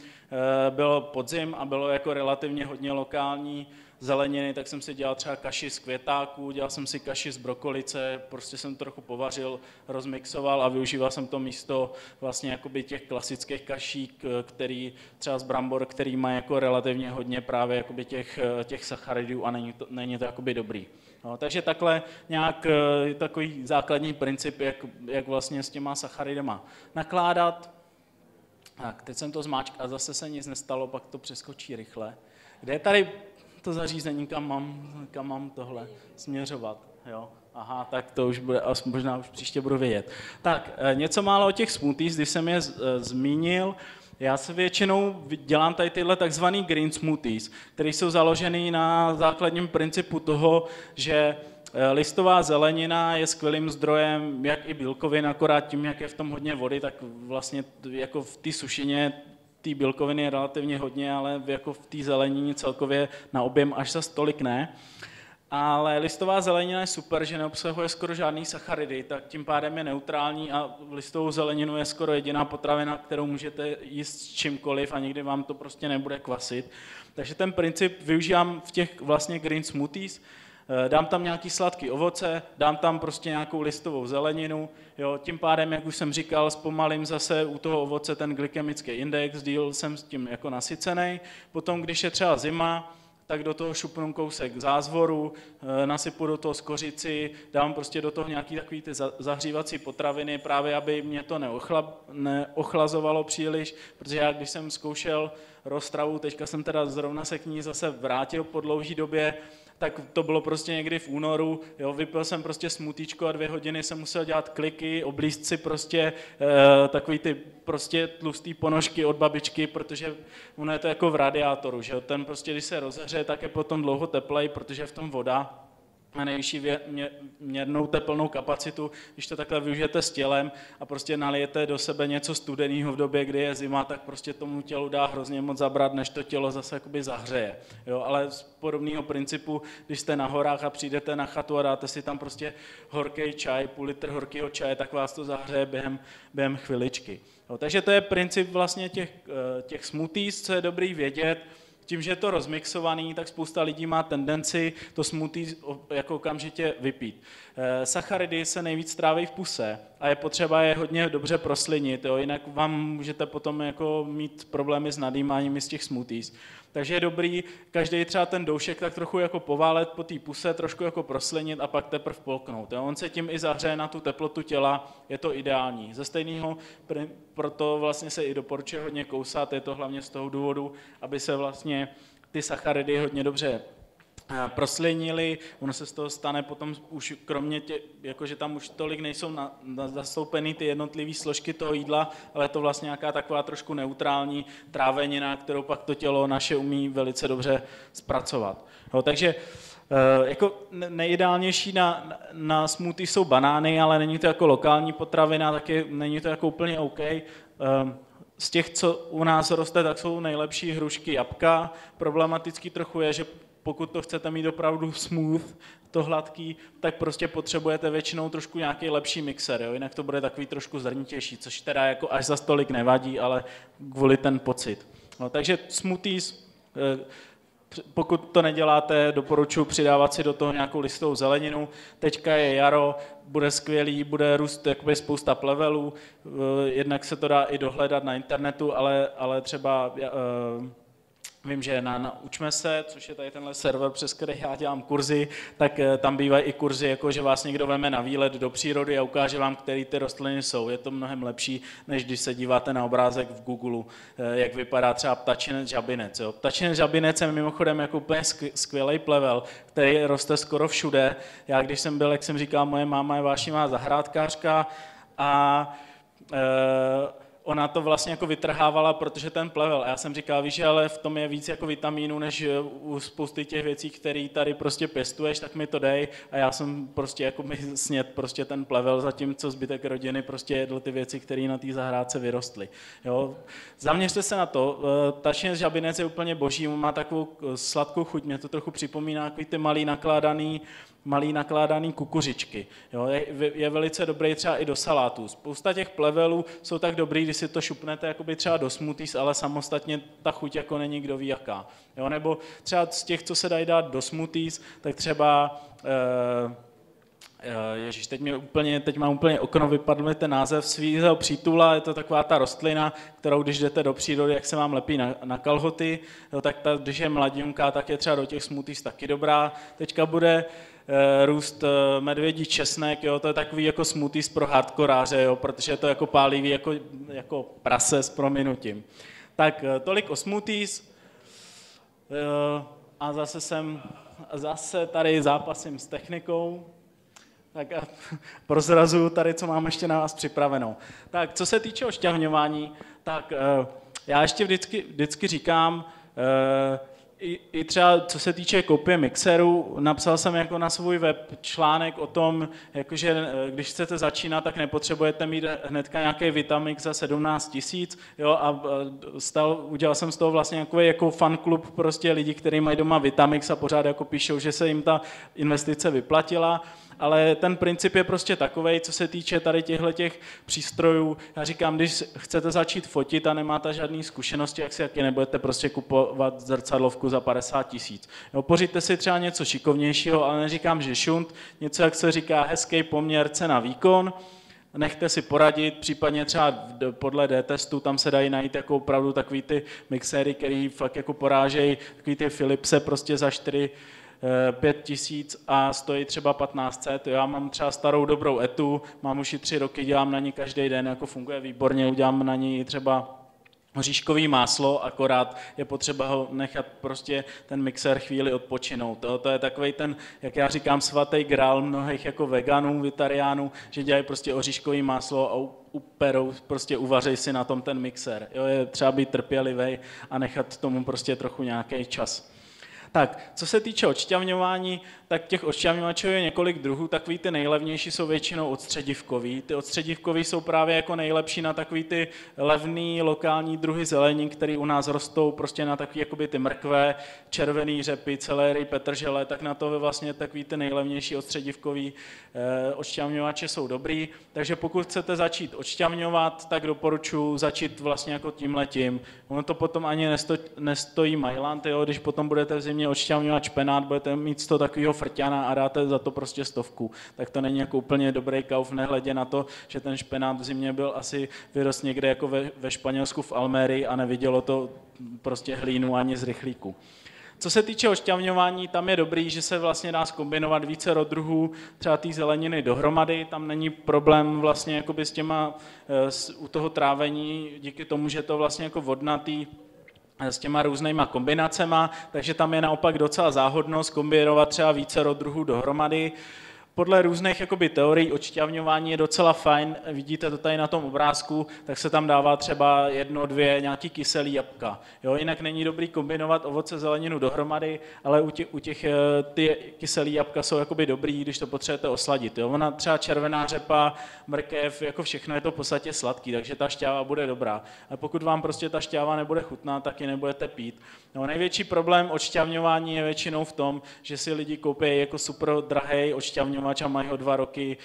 bylo podzim a bylo jako relativně hodně lokální zeleniny, tak jsem si dělal třeba kaši z květáků, dělal jsem si kaši z brokolice, prostě jsem trochu povařil, rozmixoval a využíval jsem to místo vlastně jakoby těch klasických kaší, který třeba z brambor, který má jako relativně hodně právě jakoby těch sacharidů a není to jakoby dobrý. No, takže takhle nějak takový základní princip, jak vlastně s těma sacharidama nakládat. Tak, teď jsem to zmáčkal a zase se nic nestalo, pak to přeskočí rychle. Kde je tady to zařízení, kam mám tohle směřovat, jo? Aha, tak to už bude, možná už příště budu vědět. Tak, něco málo o těch smoothies, když jsem je zmínil. Já se většinou dělám tady tyhle takzvaný green smoothies, které jsou založené na základním principu toho, že listová zelenina je skvělým zdrojem, jak i bílkovin, akorát tím, jak je v tom hodně vody, tak vlastně jako v té sušině té bílkoviny je relativně hodně, ale jako v té zelenině celkově na objem až zas tolik ne. Ale listová zelenina je super, že neobsahuje skoro žádný sacharidy, tak tím pádem je neutrální a listovou zeleninu je skoro jediná potravina, kterou můžete jíst s čímkoliv a nikdy vám to prostě nebude kvasit. Takže ten princip využívám v těch vlastně green smoothies, dám tam nějaký sladký ovoce, dám tam prostě nějakou listovou zeleninu, jo, tím pádem, jak už jsem říkal, zpomalím zase u toho ovoce ten glykemický index, díl jsem s tím jako nasycený. Potom, když je třeba zima, tak do toho šupnu kousek zázvoru, nasypu do toho skořici, dám prostě do toho nějaký takový ty zahřívací potraviny, právě aby mě to neochlazovalo příliš, protože já když jsem zkoušel roztravu, teďka jsem teda zrovna se k ní zase vrátil po dlouhý době, tak to bylo prostě někdy v únoru, jo, vypil jsem prostě smutíčko a 2 hodiny jsem musel dělat kliky, oblíst si prostě takový ty prostě tlustý ponožky od babičky, protože ono je to jako v radiátoru, že jo, ten prostě, když se rozehře, tak je potom dlouho teplej, protože je v tom voda na nejvyšší měrnou teplnou kapacitu, když to takhle využijete s tělem a prostě nalijete do sebe něco studeného v době, kdy je zima, tak prostě tomu tělu dá hrozně moc zabrat, než to tělo zase jakoby zahřeje. Jo, ale z podobného principu, když jste na horách a přijdete na chatu a dáte si tam prostě horký čaj, 0,5 litru horkého čaje, tak vás to zahřeje během chviličky. Jo, takže to je princip vlastně těch smoothies, co je dobrý vědět. Tím, že je to rozmixovaný, tak spousta lidí má tendenci to smoothie jako okamžitě vypít. Sacharidy se nejvíc tráví v puse a je potřeba je hodně dobře proslinit, jo? Jinak vám můžete potom jako mít problémy s nadýmáním z těch smoothies. Takže je dobrý každý třeba ten doušek tak trochu jako poválet po té puse, trošku jako proslinit a pak teprve polknout. Jo? On se tím i zahřeje na tu teplotu těla, je to ideální. Ze stejného proto vlastně se i doporučuje hodně kousat, je to hlavně z toho důvodu, aby se vlastně ty sacharidy hodně dobře proslinili, ono se z toho stane potom už kromě těch, jakože tam už tolik nejsou zastoupeny ty jednotlivé složky toho jídla, ale je to vlastně nějaká taková trošku neutrální trávenina, kterou pak to tělo naše umí velice dobře zpracovat. No, takže jako nejideálnější na smoothie jsou banány, ale není to jako lokální potravina, taky není to jako úplně OK. Z těch, co u nás roste, tak jsou nejlepší hrušky, jabka. Problematický trochu je, že pokud to chcete mít opravdu smooth, to hladký, tak prostě potřebujete většinou trošku nějaký lepší mixer, jo? Jinak to bude takový trošku zrnitější, což teda jako až za stolik nevadí, ale kvůli ten pocit. No, takže smoothies, pokud to neděláte, doporučuji přidávat si do toho nějakou listovou zeleninu. Teďka je jaro, bude skvělý, bude růst jakoby spousta plevelů, jednak se to dá i dohledat na internetu, ale třeba vím, že na Učme se, což je tady tenhle server, přes který já dělám kurzy, tak tam bývají i kurzy, jako že vás někdo veme na výlet do přírody a ukáže vám, které ty rostliny jsou. Je to mnohem lepší, než když se díváte na obrázek v Google, jak vypadá třeba ptačinec žabinec. Jo. Ptačinec žabinec je mimochodem jako úplně skvělý plevel, který roste skoro všude. Já když jsem byl, jak jsem říkal, moje máma je vášnivá zahrádkářka a ona to vlastně jako vytrhávala, protože ten plevel. A já jsem říkal, víš, ale v tom je víc jako vitamínů, než u spousty těch věcí, které tady prostě pěstuješ, tak mi to dej. A já jsem prostě jako mi sněd prostě ten plevel, zatímco zbytek rodiny prostě jedl ty věci, které na té zahrádce vyrostly. Jo? Zaměřte se na to. Tačně žabinec je úplně boží, má takovou sladkou chuť, mě to trochu připomíná jako ty malý nakládaný kukuřičky. Jo? Je velice dobrý třeba i do salátů. Spousta těch plevelů jsou tak dobrý, když si to šupnete jakoby třeba do smoothies, ale samostatně ta chuť jako není kdo ví jaká. Jo? Nebo třeba z těch, co se dají dát do smoothies, tak třeba ježiš, teď mám úplně okno, vypadl mi ten název svízel přítula, je to taková ta rostlina, kterou když jdete do přírody, jak se vám lepí na kalhoty, jo, tak ta, když je mladinka, tak je třeba do těch smoothies taky dobrá. Teďka bude růst medvědí česnek, jo, to je takový jako smoothies pro hardkoráře, jo, protože je to jako pálivý, jako prase s prominutím. Tak tolik o smoothies a zase tady zápasím s technikou. Tak a prozrazuju tady, co mám ještě na vás připraveno. Tak, co se týče ošťavňování, tak já ještě vždycky říkám, i třeba co se týče kopie mixeru, napsal jsem jako na svůj web článek o tom, jakože když chcete začínat, tak nepotřebujete mít hnedka nějaký Vitamix za 17 000, jo, a udělal jsem z toho vlastně jako fanklub prostě lidí, kteří mají doma Vitamix a pořád jako píšou, že se jim ta investice vyplatila. Ale ten princip je prostě takovej, co se týče tady těch přístrojů. Já říkám, když chcete začít fotit a nemáte žádné zkušenosti, jak si taky nebudete prostě kupovat zrcadlovku za 50 000. Jo, pořiďte si třeba něco šikovnějšího, ale neříkám, že šunt, něco, jak se říká, hezký poměr cena výkon. Nechte si poradit, případně třeba podle D-testu, tam se dají najít jako opravdu takový ty mixéry, který fakt jako porážejí, takový ty Philipse prostě za 4-5 000 a stojí třeba 1500. Já mám třeba starou dobrou etu, mám už ji 3 roky, dělám na ní každý den, jako funguje výborně, udělám na ní třeba hoříškový máslo, akorát je potřeba ho nechat prostě ten mixer chvíli odpočinout. To je takovej ten, jak já říkám, svatý grál mnohých jako veganů, vegetariánů, že dělají prostě hoříškový máslo a uperou, prostě uvařej si na tom ten mixer. Jo, je třeba být trpělivý a nechat tomu prostě trochu nějaký čas. Tak, co se týče odšťavňování, tak těch odšťavňovačů je několik druhů, takový ty nejlevnější jsou většinou odstředivkový. Ty odstředivkový jsou právě jako nejlepší na takový ty levný lokální druhy zelení, které u nás rostou prostě na takový jakoby ty mrkve, červený řepy, celéry, petržele, tak na to vlastně takový ty nejlevnější odstředivkový odšťavňovače jsou dobrý. Takže pokud chcete začít odšťavňovat, tak doporučuji začít vlastně jako tímhletím. Ono to potom ani nestojí majlant, jo, když potom budete v zimě odšťavňovat špenát, budete mít 100 takového frťana a dáte za to prostě 100. Tak to není jako úplně dobrý kauf, nehledě na to, že ten špenát v zimě byl asi vyrost někde jako ve Španělsku v Almérii a nevidělo to prostě hlínu ani z rychlíku. Co se týče odšťavňování, tam je dobrý, že se vlastně dá zkombinovat více druhů třeba té zeleniny dohromady, tam není problém vlastně jakoby s těma, u toho trávení, díky tomu, že to vlastně jako vodnatý, s těma různýma kombinacema, takže tam je naopak docela záhodno zkombinovat třeba více druhů dohromady. podle různých jakoby teorií odšťavňování je docela fajn, vidíte to tady na tom obrázku, tak se tam dává třeba 1, 2 nějaký kyselý jabka. Jo, jinak není dobrý kombinovat ovoce, zeleninu dohromady, ale u těch ty kyselý jabka jsou jakoby dobrý, když to potřebujete osladit. Jo, ona třeba červená řepa, mrkev, jako všechno je to v podstatě sladký, takže ta šťáva bude dobrá. A pokud vám prostě ta šťáva nebude chutná, tak ji nebudete pít. No, největší problém odšťavňování je většinou v tom, že si lidi koupí jako super drahej odšťavňovač a mají ho 2 roky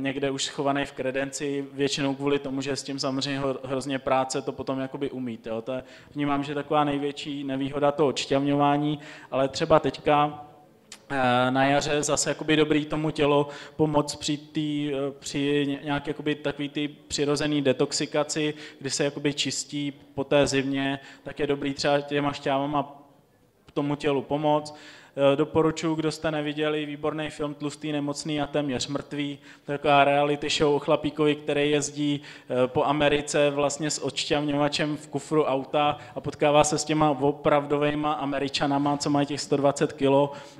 někde už schovaný v kredenci, většinou kvůli tomu, že s tím samozřejmě hrozně práce to potom jakoby umít. Jo. To je, vnímám, že taková největší nevýhoda toho odšťavňování, ale třeba teďka na jaře zase jakoby dobrý tomu tělo pomoct při nějaké jakoby takový ty přirozený detoxikaci, kdy se jakoby čistí po té zimě, tak je dobrý třeba těma šťávama tomu tělu pomoct. Doporučuji, kdo jste neviděli, výborný film Tlustý, nemocný a téměř mrtvý. Taková reality show o chlapíkovi, který jezdí po Americe vlastně s odšťavňovačem v kufru auta a potkává se s těma opravdovejma Američanama, co mají těch 120 kg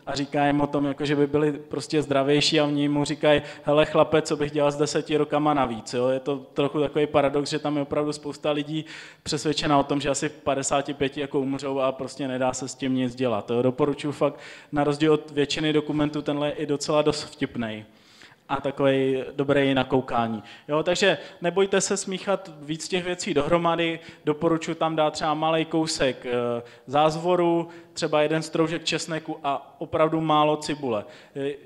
a říká jim o tom, jako, že by byli prostě zdravější a oni mu říkají, hele chlape, co bych dělal s 10 rokama navíc. Jo? Je to trochu takový paradox, že tam je opravdu spousta lidí přesvědčena o tom, že asi v 55 jako umřou a prostě nedá se s tím nic dělat. Jo? Doporučuji fakt, na rozdíl od většiny dokumentů, tenhle je i docela dost vtipnej a takový dobrý na koukání. Jo, takže nebojte se smíchat víc těch věcí dohromady, doporučuji tam dát třeba malý kousek zázvoru, třeba 1 stroužek česneku a opravdu málo cibule.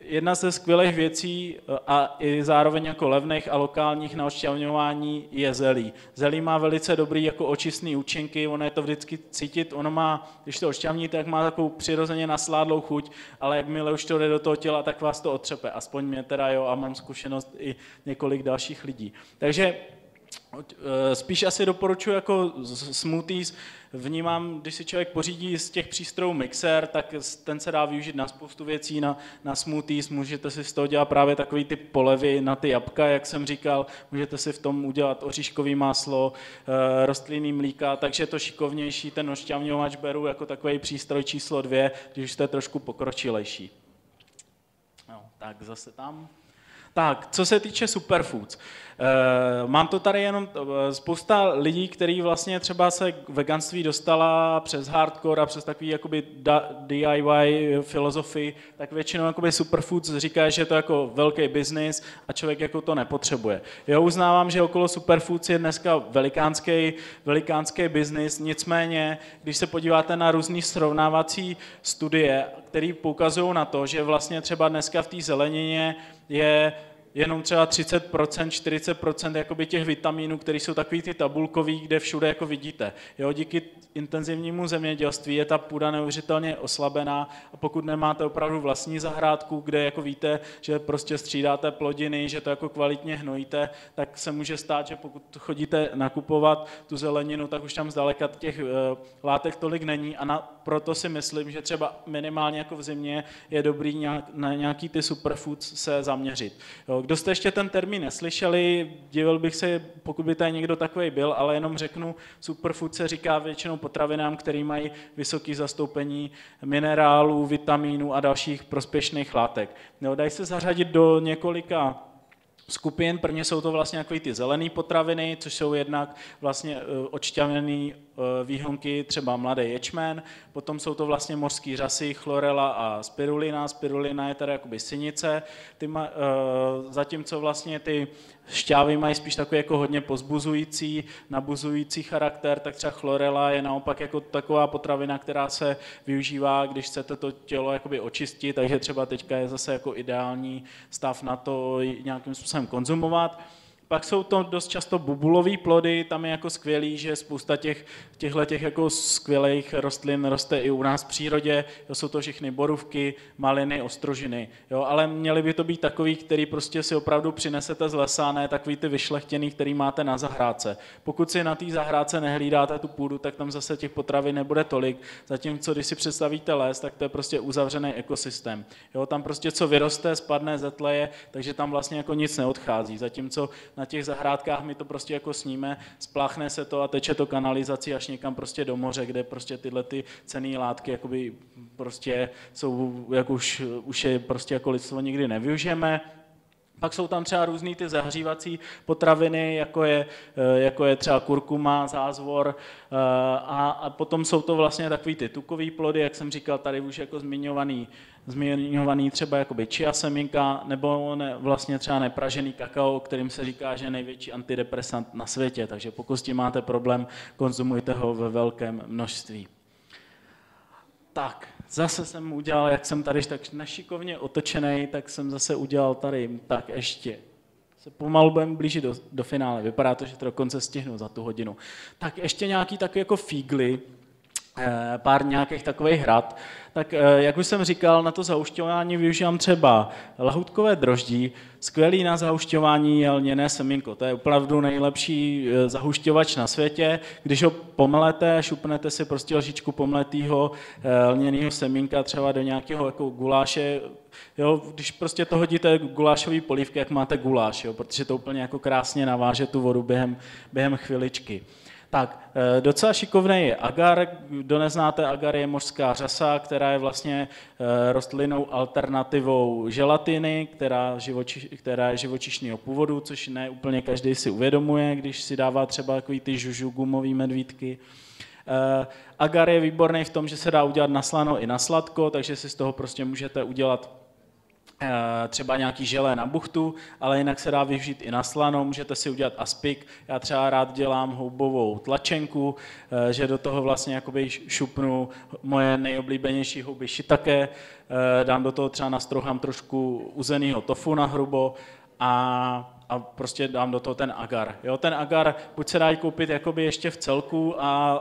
Jedna ze skvělých věcí a i zároveň jako levných a lokálních na odšťavňování je zelí. Zelí má velice dobrý jako očistný účinky, ono je to vždycky cítit, ono má, když to odšťavníte, tak má takovou přirozeně nasládlou chuť, ale jakmile už to jde do toho těla, tak vás to otřepe, aspoň mě teda jo, a mám zkušenost i několik dalších lidí. Takže spíš asi doporučuji jako smoothies. Vnímám, když si člověk pořídí z těch přístrojů mixer, tak ten se dá využít na spoustu věcí, na smoothies, můžete si z toho dělat právě takový ty polevy na ty jabka, jak jsem říkal, můžete si v tom udělat oříškový máslo, rostlinný mlíka, takže to šikovnější, ten odšťavňovač beru jako takový přístroj číslo 2, když jste trošku pokročilejší. No, tak zase tam. Tak, co se týče superfoods, mám to tady jenom spousta lidí, kteří vlastně třeba se k veganství dostala přes hardcore a přes takový jakoby DIY filozofii, tak většinou jakoby superfoods říká, že je to jako velký biznis a člověk jako to nepotřebuje. Já uznávám, že okolo superfoods je dneska velikánský biznis, nicméně, když se podíváte na různý srovnávací studie, které poukazují na to, že vlastně třeba dneska v té zelenině je jenom třeba 30%, 40% jakoby těch vitamínů, které jsou takový ty tabulkový, kde všude jako vidíte. Jo, díky intenzivnímu zemědělství je ta půda neuvěřitelně oslabená a pokud nemáte opravdu vlastní zahrádku, kde jako víte, že prostě střídáte plodiny, že to jako kvalitně hnojíte, tak se může stát, že pokud chodíte nakupovat tu zeleninu, tak už tam zdaleka těch látek tolik není a proto si myslím, že třeba minimálně jako v zimě je dobrý na nějaký ty superfoods se zaměřit. Jo, kdo jste ještě ten termín neslyšeli, divil bych se, pokud by tady někdo takový byl, ale jenom řeknu, superfood se říká většinou potravinám, které mají vysoké zastoupení minerálů, vitamínů a dalších prospěšných látek. Jo, dají se zařadit do několika skupin, prvně jsou to vlastně jako ty zelené potraviny, což jsou jednak vlastně odšťavněné výhonky, třeba mladý ječmen, potom jsou to vlastně mořský řasy, chlorela a spirulina, spirulina je tady jakoby sinice, zatímco vlastně ty šťávy mají spíš takový jako hodně pozbuzující, nabuzující charakter, tak třeba chlorela je naopak jako taková potravina, která se využívá, když chcete to tělo jakoby očistit, takže třeba teďka je zase jako ideální stav na to nějakým způsobem konzumovat. Pak jsou to dost často bobulové plody, tam je jako skvělý, že spousta těchto jako skvělých rostlin roste i u nás v přírodě, jo, jsou to všechny borůvky, maliny, ostrožiny, jo, ale měly by to být takový, který prostě si opravdu přinesete z lesa, ne takový ty vyšlechtěný, který máte na zahrádce. Pokud si na té zahrádce nehlídáte tu půdu, tak tam zase těch potravin nebude tolik, zatímco když si představíte les, tak to je prostě uzavřený ekosystém. Jo, tam prostě co vyroste, spadne, zetleje, takže tam vlastně jako nic neodchází, zatímco na těch zahrádkách my to prostě jako sníme, spláchne se to a teče to kanalizací až někam prostě do moře, kde prostě tyhle ty cenné látky jakoby prostě jsou, jak už je prostě jako lidstvo nikdy nevyužijeme. Pak jsou tam třeba různý ty zahřívací potraviny, jako je třeba kurkuma, zázvor a potom jsou to vlastně takový ty tukový plody, jak jsem říkal, tady už jako zmiňovaný třeba jakoby chia semínka nebo vlastně třeba nepražený kakao, kterým se říká, že je největší antidepresant na světě, takže pokud s tím máte problém, konzumujte ho ve velkém množství. Tak, zase jsem udělal, jak jsem tady tak nešikovně otočený, tak jsem zase udělal tady, tak ještě se pomalu budeme blížit do finále, vypadá to, že to dokonce stihnu za tu hodinu. Tak ještě nějaký takový jako fígly, pár nějakých takových rad. Tak jak už jsem říkal, na to zahušťování využívám třeba lahůdkové droždí, skvělý na zahušťování je lněné semínko, to je opravdu nejlepší zahušťovač na světě, když ho pomelete, šupnete si prostě lžičku pomletého lněného semínka třeba do nějakého jako guláše, jo, když prostě to hodíte gulášový polívky, jak máte guláš, jo, protože to úplně jako krásně naváže tu vodu během chviličky. Tak, docela šikovný je agar, kdo neznáte, agar je mořská řasa, která je vlastně rostlinnou alternativou želatiny, která je živočišného původu, což ne úplně každý si uvědomuje, když si dává třeba takový ty žužu gumový medvídky. Agar je výborný v tom, že se dá udělat na slano i na sladko, takže si z toho prostě můžete udělat třeba nějaký želé na buchtu, ale jinak se dá využít i na slano, můžete si udělat aspik, já třeba rád dělám houbovou tlačenku, že do toho vlastně jakoby šupnu moje nejoblíbenější houby shiitake, dám do toho třeba nastrouhám trošku uzenýho tofu na hrubo a prostě dám do toho ten agar. Jo, ten agar buď se dá koupit jakoby ještě v celku,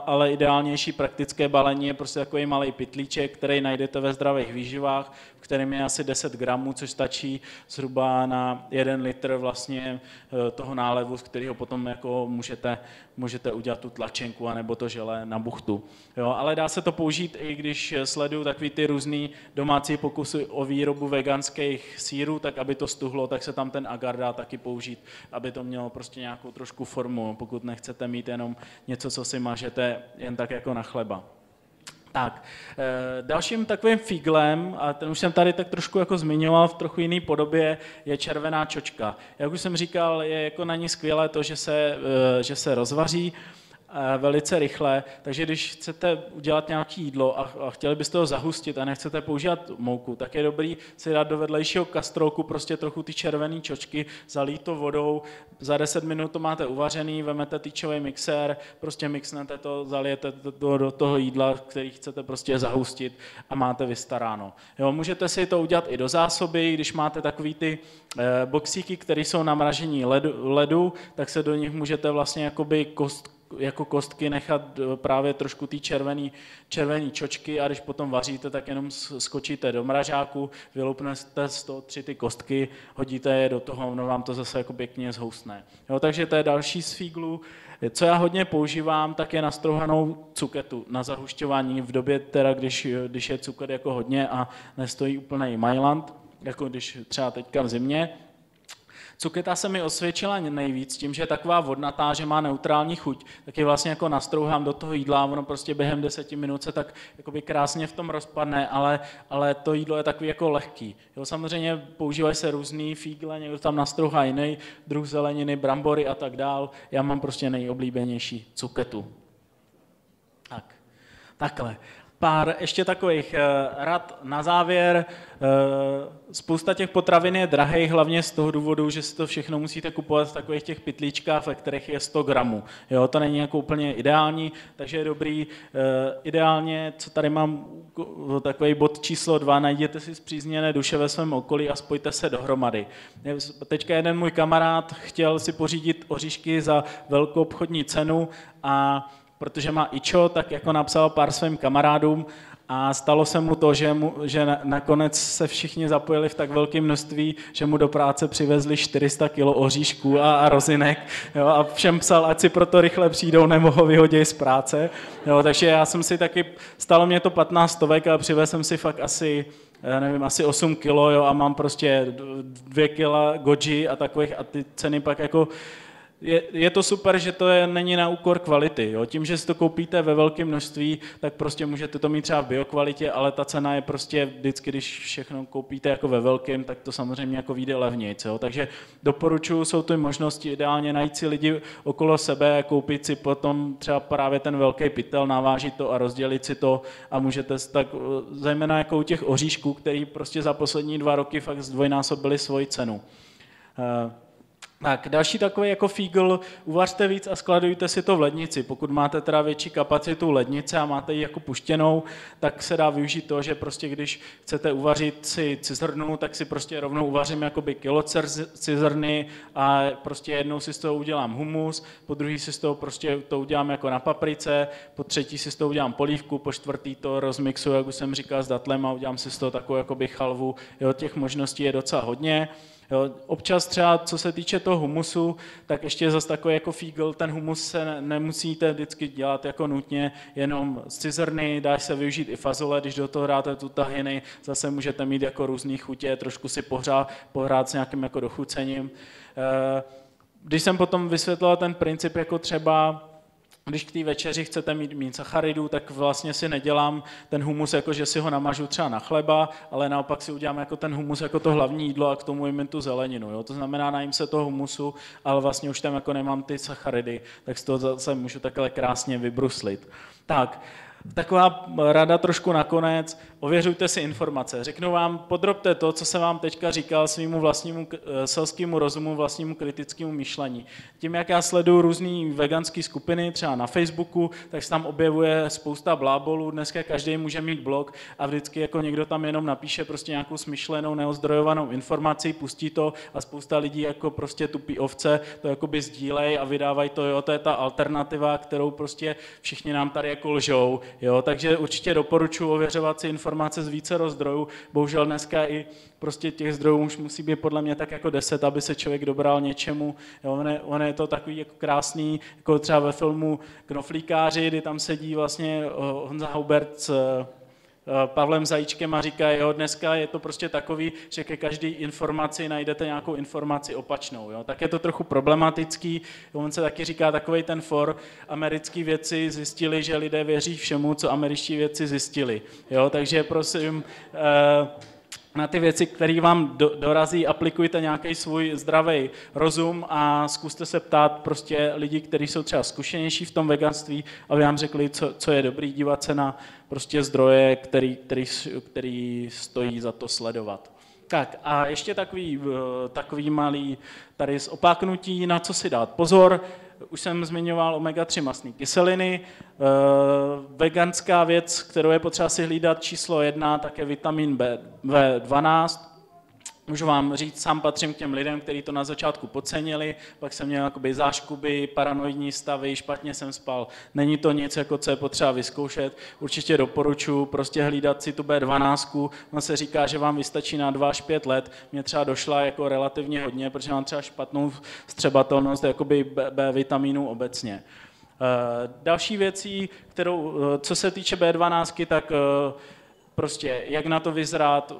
ale ideálnější praktické balení je prostě takový malý pytlíček, který najdete ve zdravých výživách, v kterém je asi 10 gramů, což stačí zhruba na 1 litr vlastně toho nálevu, z kterého potom jako můžete udělat tu tlačenku anebo to želé na buchtu. Jo, ale dá se to použít, i když sleduju takový ty různý domácí pokusy o výrobu veganských sýrů, tak aby to stuhlo, tak se tam ten agar dá taky použít, aby to mělo prostě nějakou trošku formu, pokud nechcete mít jenom něco, co si mažete jen tak jako na chleba. Tak, dalším takovým fíglem, a ten už jsem tady tak trošku jako zmiňoval v trochu jiné podobě, je červená čočka. Jak už jsem říkal, je jako na ní skvělé to, že se rozvaří velice rychle, takže když chcete udělat nějaké jídlo a chtěli byste ho zahustit a nechcete používat mouku, tak je dobrý si dát do vedlejšího kastrolku prostě trochu ty červené čočky, zalít to vodou, za 10 minut to máte uvařený, vemete tyčový mixér, prostě mixnete to, zalijete to do toho jídla, který chcete prostě zahustit a máte vystaráno. Jo, můžete si to udělat i do zásoby, když máte takový ty boxíky, které jsou na mražení ledu, tak se do nich můžete vlastně jakoby kostky nechat právě trošku ty červený čočky a když potom vaříte, tak jenom skočíte do mražáku, vyloupnete z toho 3 ty kostky, hodíte je do toho, no vám to zase jako pěkně zhoustne. Jo, takže to je další z fíglů. Co já hodně používám, tak je nastrouhanou cuketu na zahušťování v době, teda když je cuket jako hodně a nestojí úplnej majland, jako když třeba teďka v zimě. Cuketa se mi osvědčila nejvíc tím, že je taková vodnatá, že má neutrální chuť, tak ji vlastně jako nastrouhám do toho jídla a ono prostě během 10 minut se tak jakoby krásně v tom rozpadne, ale to jídlo je takový jako lehký. Jo, samozřejmě používají se různý fígle, někdo tam nastrouhá jiný druh zeleniny, brambory a tak dál. Já mám prostě nejoblíbenější cuketu. Tak, takhle. Pár ještě takových rad na závěr. Spousta těch potravin je drahej, hlavně z toho důvodu, že si to všechno musíte kupovat v takových těch pytlíčkách, ve kterých je 100 gramů. Jo, to není jako úplně ideální, takže je dobrý. Ideálně, co tady mám, takový bod číslo 2, najděte si zpřízněné duše ve svém okolí a spojte se dohromady. Teďka jeden můj kamarád chtěl si pořídit oříšky za velkou obchodní cenu a protože má ičo, tak jako napsal pár svým kamarádům a stalo se mu to, že nakonec se všichni zapojili v tak velkém množství, že mu do práce přivezli 400 kg oříšků a rozinek, jo, a všem psal, ať si proto rychle přijdou, nebo ho vyhodí z práce. Jo, takže já jsem si taky, stalo mě to 15 stovek, ale přivezl jsem si fakt asi nevím, asi 8 kilo, jo, a mám prostě 2 kila goji a takových, a ty ceny pak jako... Je to super, že to není na úkor kvality. Jo. Tím, že si to koupíte ve velkém množství, tak prostě můžete to mít třeba v biokvalitě, ale ta cena je prostě vždycky, když všechno koupíte jako ve velkém, tak to samozřejmě jako vyjde levnějc. Takže doporučuji, jsou tu možnosti ideálně najít si lidi okolo sebe, koupit si potom třeba právě ten velký pytel, navážit to a rozdělit si to a můžete tak, zejména jako u těch oříšků, který prostě za poslední 2 roky fakt zdvojnásobili svoji cenu. Tak, další takový jako fígl, uvařte víc a skladujte si to v lednici. Pokud máte teda větší kapacitu lednice a máte ji jako puštěnou, tak se dá využít to, že prostě když chcete uvařit si cizrnu, tak si prostě rovnou uvařím jakoby kilo cizrny a prostě jednou si z toho udělám humus, po druhý si z toho prostě to udělám jako na paprice, po třetí si z toho udělám polívku, po čtvrtý to rozmixuju, jak už jsem říkal, s datlem a udělám si z toho takovou jakoby chalvu. Jo, těch možností je docela hodně. Jo, občas třeba, co se týče toho humusu, tak ještě zase takový jako fígl, ten humus se nemusíte vždycky dělat jako nutně, jenom z cizrny, dá se využít i fazole, když do toho dáte tu tahiny, zase můžete mít jako různý chutě, trošku si pohrát s nějakým jako dochucením. Když jsem potom vysvětlil ten princip jako třeba, když k té večeři chcete mít sacharidů, tak vlastně si nedělám ten humus, jako že si ho namažu třeba na chleba, ale naopak si udělám jako ten humus jako to hlavní jídlo a k tomu jim tu zeleninu. Jo? To znamená, najím se toho humusu, ale vlastně už tam jako nemám ty sacharidy, tak z toho zase můžu takhle krásně vybruslit. Tak. Taková rada trošku nakonec, ověřujte si informace. Řeknu vám, podrobte to, co jsem vám teďka říkal, svýmu vlastnímu selskému rozumu, vlastnímu kritickému myšlení. Tím, jak já sleduju různé veganské skupiny, třeba na Facebooku, tak se tam objevuje spousta blábolů, dneska každý může mít blog a vždycky jako někdo tam jenom napíše prostě nějakou smyšlenou, neozdrojovanou informaci, pustí to a spousta lidí jako prostě tupí ovce, to jakoby sdílej a vydávají to, jo, to je ta alternativa, kterou prostě všichni nám tady jako lžou. Jo, takže určitě doporučuji ověřovat si informace z vícero zdrojů. Bohužel dneska i prostě těch zdrojů už musí být podle mě tak jako 10, aby se člověk dobral něčemu. Jo, on je to takový jako krásný, jako třeba ve filmu Knoflíkáři, kdy tam sedí vlastně Honza Hubert s Pavlem Zajíčkem a říká, jo, dneska je to prostě takový, že ke každé informaci najdete nějakou informaci opačnou. Jo. Tak je to trochu problematický, jo, on se taky říká takovej ten for, americký vědci zjistili, že lidé věří všemu, co američtí vědci zjistili. Jo, takže prosím... na ty věci, které vám dorazí, aplikujte nějaký svůj zdravý rozum a zkuste se ptát prostě lidí, kteří jsou třeba zkušenější v tom veganství, aby vám řekli, co je dobrý, dívat se na prostě zdroje, který stojí za to sledovat. Tak a ještě takový malý tady z opáknutí, na co si dát pozor. Už jsem zmiňoval omega-3 mastné kyseliny. Veganská věc, kterou je potřeba si hlídat, číslo 1, tak je vitamin B12. Můžu vám říct, sám patřím k těm lidem, kteří to na začátku podcenili, pak jsem měl jakoby záškuby, paranoidní stavy, špatně jsem spal. Není to nic, jako co je potřeba vyzkoušet. Určitě doporučuji prostě hlídat si tu B12. Ono se říká, že vám vystačí na 2 až 5 let. Mně třeba došla jako relativně hodně, protože mám třeba špatnou vstřebatelnost jakoby B vitamínů obecně. Další věcí, co se týče B12, tak prostě jak na to vyzrát,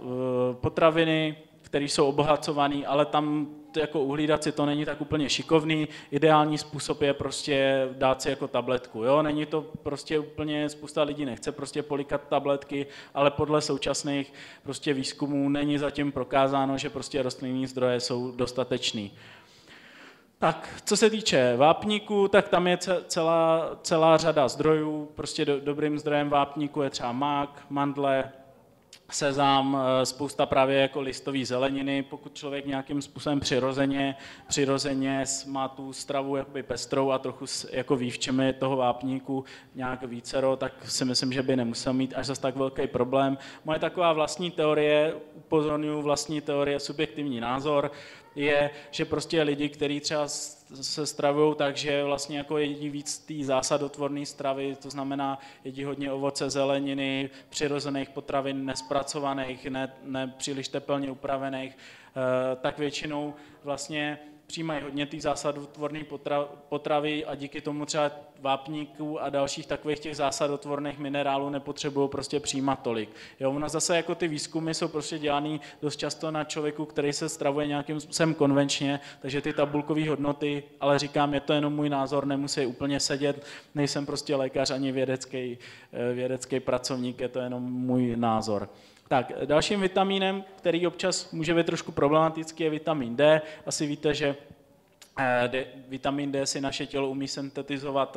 potraviny, které jsou obohacované, ale tam jako uhlídat si to není tak úplně šikovný. Ideální způsob je prostě dát si jako tabletku. Jo? Není to prostě úplně, spousta lidí nechce prostě polikat tabletky, ale podle současných prostě výzkumů není zatím prokázáno, že prostě rostlinní zdroje jsou dostatečný. Tak, co se týče vápníku, tak tam je celá řada zdrojů. Prostě dobrým zdrojem vápníku je třeba mák, mandle, sezám, spousta právě jako listový zeleniny, pokud člověk nějakým způsobem přirozeně má tu stravu jakoby pestrou a trochu jako ví, v čem je toho vápníku nějak vícero, tak si myslím, že by nemusel mít až zas tak velký problém. Moje taková vlastní teorie, upozorňuji, vlastní teorie, subjektivní názor, je, že prostě lidi, kteří třeba se stravují tak, že vlastně jako jedí víc té zásadotvorné stravy, to znamená jedí hodně ovoce, zeleniny, přirozených potravin, nespracovaných, nepříliš tepelně upravených, tak většinou vlastně přijímají hodně té zásadotvorné potravy a díky tomu třeba vápníků a dalších takových těch zásadotvorných minerálů nepotřebují prostě přijímat tolik. Jo, ono zase jako ty výzkumy jsou prostě dělaný dost často na člověku, který se stravuje nějakým způsobem konvenčně, takže ty tabulkové hodnoty, ale říkám, je to jenom můj názor, nemusí úplně sedět, nejsem prostě lékař ani vědecký pracovník, je to jenom můj názor. Tak, dalším vitamínem, který občas může být trošku problematický, je vitamin D. Asi víte, že vitamin D si naše tělo umí syntetizovat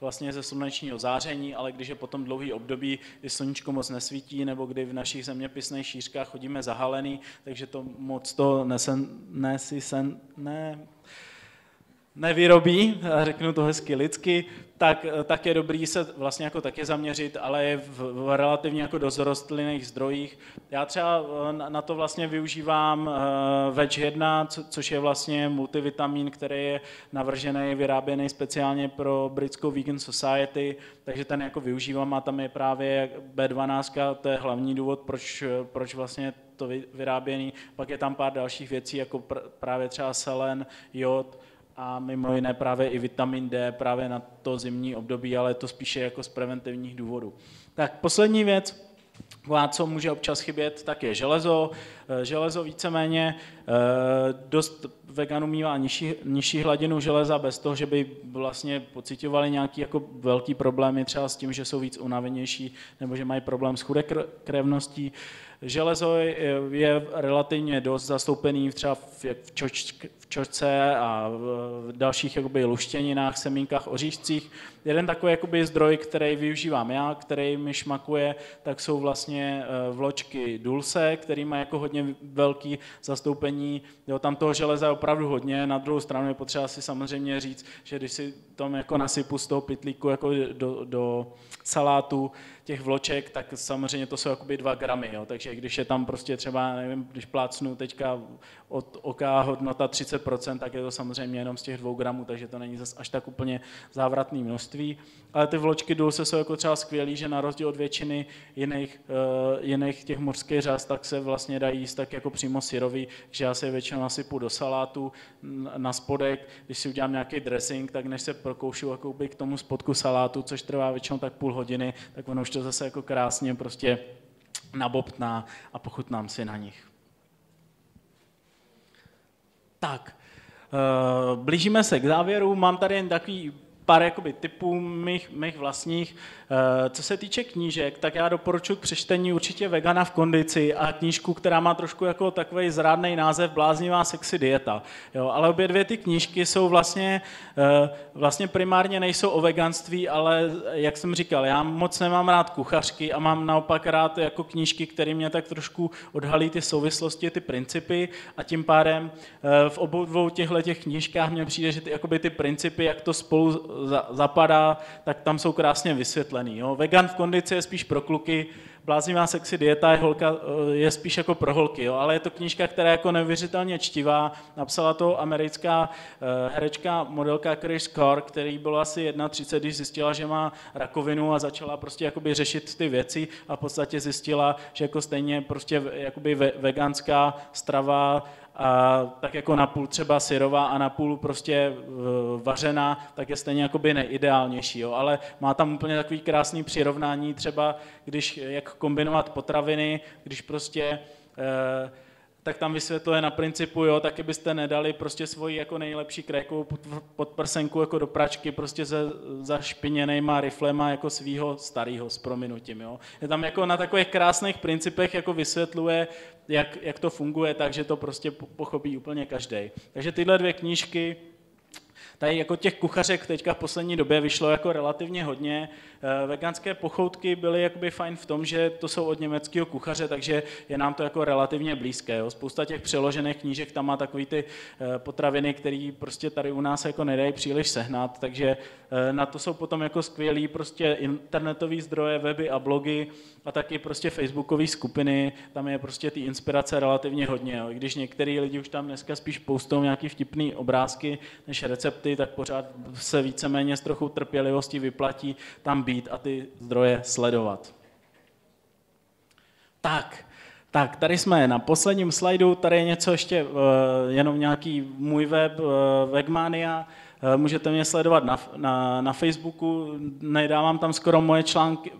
vlastně ze slunečního záření, ale když je potom dlouhý období, kdy sluníčko moc nesvítí nebo kdy v našich zeměpisných šířkách chodíme zahalený, takže to moc to nevyrobí, řeknu to hezky lidsky, tak je dobrý se vlastně jako taky zaměřit, ale je v relativně jako dozrostlinných zdrojích. Já třeba na to vlastně využívám VEG 1, což je vlastně multivitamin, který je navržený, vyráběný speciálně pro britskou Vegan Society, takže ten jako využívám a tam je právě B12, to je hlavní důvod, proč vlastně to vyráběný. Pak je tam pár dalších věcí, jako právě třeba selen, jod, a mimo jiné právě i vitamin D právě na to zimní období, ale to spíše jako z preventivních důvodů. Tak poslední věc, co může občas chybět, tak je železo. Železo víceméně dost veganů mívá nižší hladinu železa bez toho, že by vlastně pocitovali nějaké jako velké problémy třeba s tím, že jsou víc unavenější nebo že mají problém s chudokrevností. Železo je relativně dost zastoupený třeba v čočce a v dalších jakoby luštěninách, semínkách, oříšcích. Jeden takový jakoby zdroj, který využívám já, který mi šmakuje, tak jsou vlastně vločky dulse, který má jako hodně velký zastoupení. Jo, tam toho železa je opravdu hodně, na druhou stranu je potřeba si samozřejmě říct, že když si tam jako nasypu z toho pytlíku jako do salátu těch vloček, tak samozřejmě to jsou jakoby 2 gramy, jo. Takže když je tam prostě třeba, nevím, když plácnu teďka od oka hodnota 30%, tak je to samozřejmě jenom z těch 2 gramů, takže to není zas až tak úplně závratný množství. Ale ty vločky dulse jsou jako třeba skvělý, že na rozdíl od většiny jiných těch mořských řas, tak se vlastně dají jíst tak jako přímo syrový, že já si je většinou nasypu do salátu, na spodek, když si udělám nějaký dressing, tak než se prokoušu jakoby k tomu spodku salátu, což trvá většinou tak půl hodiny, tak ono už to zase jako krásně prostě nabobtná a pochutnám si na nich. Tak, blížíme se k závěru, mám tady jen takový pár jakoby typů mých vlastních. Co se týče knížek, tak já doporučuji k přečtení určitě Vegana v kondici a knížku, která má trošku jako takový zrádnej název Bláznivá sexy dieta. Jo, ale obě dvě ty knížky jsou vlastně primárně nejsou o veganství, ale jak jsem říkal, já moc nemám rád kuchařky a mám naopak rád jako knížky, které mě tak trošku odhalí ty souvislosti, ty principy a tím pádem v obou dvou těchto knížkách mně přijde, že ty principy, jak to spolu zapadá, tak tam jsou krásně vysvětlený. Jo. Vegan v kondici je spíš pro kluky, Bláznivá sexy dieta je spíš jako pro holky, jo. Ale je to knížka, která je jako neuvěřitelně čtivá. Napsala to americká herečka, modelka Chris Carr, který bylo asi 31, když zjistila, že má rakovinu a začala prostě jakoby řešit ty věci a v podstatě zjistila, že jako stejně prostě jakoby veganská strava a tak jako napůl třeba syrová a napůl prostě vařená, tak je stejně jakoby nejideálnější, jo. Ale má tam úplně takový krásný přirovnání třeba, jak kombinovat potraviny, když prostě tak tam vysvětluje na principu, jo, taky byste nedali prostě svoji jako nejlepší krékovou podprsenku jako do pračky prostě se zašpiněnejma riflema jako svýho starýho s prominutím, jo. Je tam jako na takových krásných principech jako vysvětluje, jak to funguje, takže to prostě pochopí úplně každý. Takže tyhle dvě knížky. Tady jako těch kuchařek teďka v poslední době vyšlo jako relativně hodně. Veganské pochoutky byly jakoby fajn v tom, že to jsou od německého kuchaře, takže je nám to jako relativně blízké. Jo. Spousta těch přeložených knížek tam má takový ty potraviny, které prostě tady u nás jako nedají příliš sehnat, takže na to jsou potom jako skvělý prostě internetový zdroje, weby a blogy a taky prostě facebookové skupiny, tam je prostě ty inspirace relativně hodně. Jo. I když některý lidi už tam dneska spíš postou nějaký vtipný obrázky než recepty, tak pořád se víceméně s trochu trpělivosti vyplatí tam být a ty zdroje sledovat. Tak, Tak, tady jsme na posledním slajdu, tady je něco ještě, jenom nějaký můj web, Vegmania, můžete mě sledovat na Facebooku, nedávám tam skoro moje články,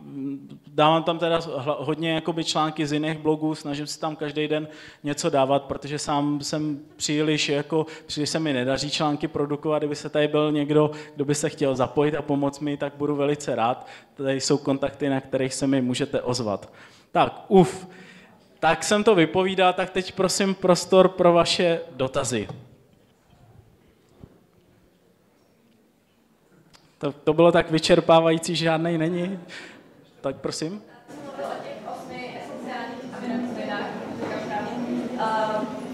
dávám tam teda hodně jakoby články z jiných blogů, snažím se tam každý den něco dávat, protože sám jsem příliš se mi nedaří články produkovat, kdyby se tady byl někdo, kdo by se chtěl zapojit a pomoct mi, tak budu velice rád, tady jsou kontakty, na kterých se mi můžete ozvat. Tak, tak jsem to vypovídal, tak teď prosím prostor pro vaše dotazy. To bylo tak vyčerpávající, že žádnej není. Tak prosím. Mluvil o těch 8 esenciálních aminokyselinách,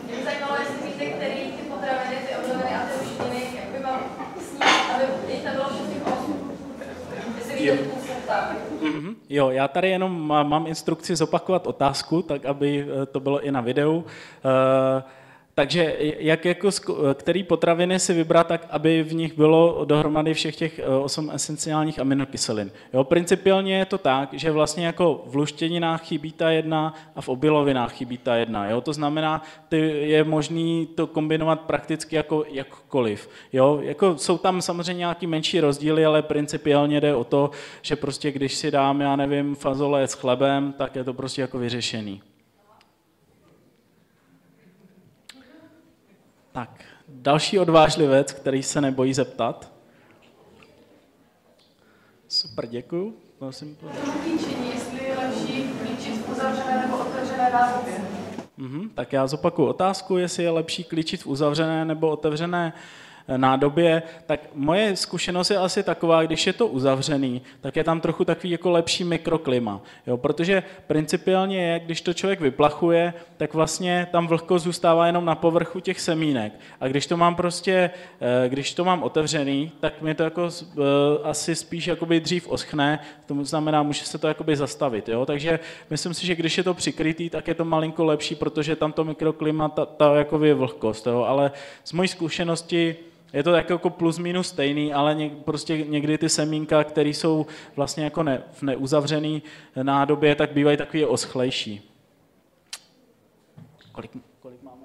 mě by zajímalo, jestli víte, který ty potraviny, ty obnoviny a ty uštěny, jak by mám snít, aby jich nebylo všech 8. Jestli víte, způsob tak. Jo, já tady jenom mám instrukci zopakovat otázku, tak aby to bylo i na videu. Takže který potraviny si vybrat, tak aby v nich bylo dohromady všech těch 8 esenciálních aminokyselin. Jo, principiálně je to tak, že vlastně jako v luštěninách chybí ta jedna a v obilovinách chybí ta jedna. Jo, to znamená, je možné to kombinovat prakticky jako jakkoliv. Jo, jako jsou tam samozřejmě nějaké menší rozdíly, ale principiálně jde o to, že prostě když si dám, já nevím, fazole s chlebem, tak je to prostě jako vyřešený. Tak, další odvážlivec, který se nebojí zeptat. Super, děkuju. Prosím. Klíčení, jestli je lepší klíčit v uzavřené nebo otevřené nádoby. Tak já zopakuju otázku, jestli je lepší klíčit v uzavřené nebo otevřené nádobě, tak moje zkušenost je asi taková, když je to uzavřený, tak je tam trochu takový jako lepší mikroklima, jo, protože principiálně je, když to člověk vyplachuje, tak vlastně tam vlhkost zůstává jenom na povrchu těch semínek a když to mám otevřený, tak mi to jako asi spíš jakoby dřív oschne, to znamená, může se to jakoby zastavit, jo, takže myslím si, že když je to přikrytý, tak je to malinko lepší, protože tam to mikroklima, ta jakoby vlhkost, jo, ale z mojí zkušenosti je to tak jako plus minus stejný, ale prostě někdy ty semínka, které jsou vlastně jako v neuzavřené nádobě, tak bývají takový oschlejší. Kolik máme?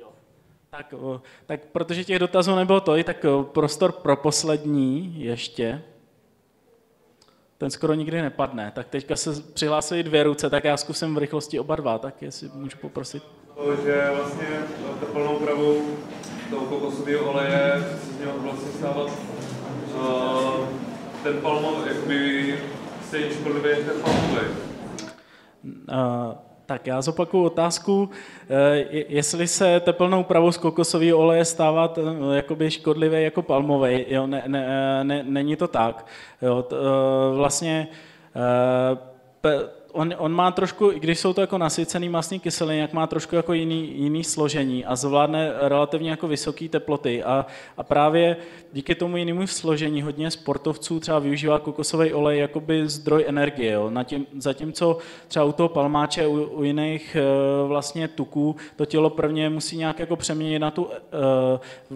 Jo. Tak protože těch dotazů nebylo tolik, tak prostor pro poslední ještě. Ten skoro nikdy nepadne. Tak teďka se přihlásily 2 ruce, tak já zkusím v rychlosti oba 2, tak jestli můžu poprosit. Že vlastně ta plnou pravou toho kokosového oleje se z něho vlastně stávat ten palmový, jakoby stejně škodlivý jak ten palmový. Tak já zopakuju otázku, jestli se teplnou úpravou z kokosového oleje stává jakoby škodlivý jako palmový. Jo, není to tak. Jo, vlastně On má trošku, i když jsou to jako nasycený mastný kyseliny, jak má trošku jako jiný složení a zvládne relativně jako vysoké teploty a právě díky tomu jinému složení hodně sportovců třeba využívá kokosový olej jakoby zdroj energie, jo. Zatímco třeba u toho palmáče, u jiných vlastně tuků, to tělo prvně musí nějak jako přeměnit na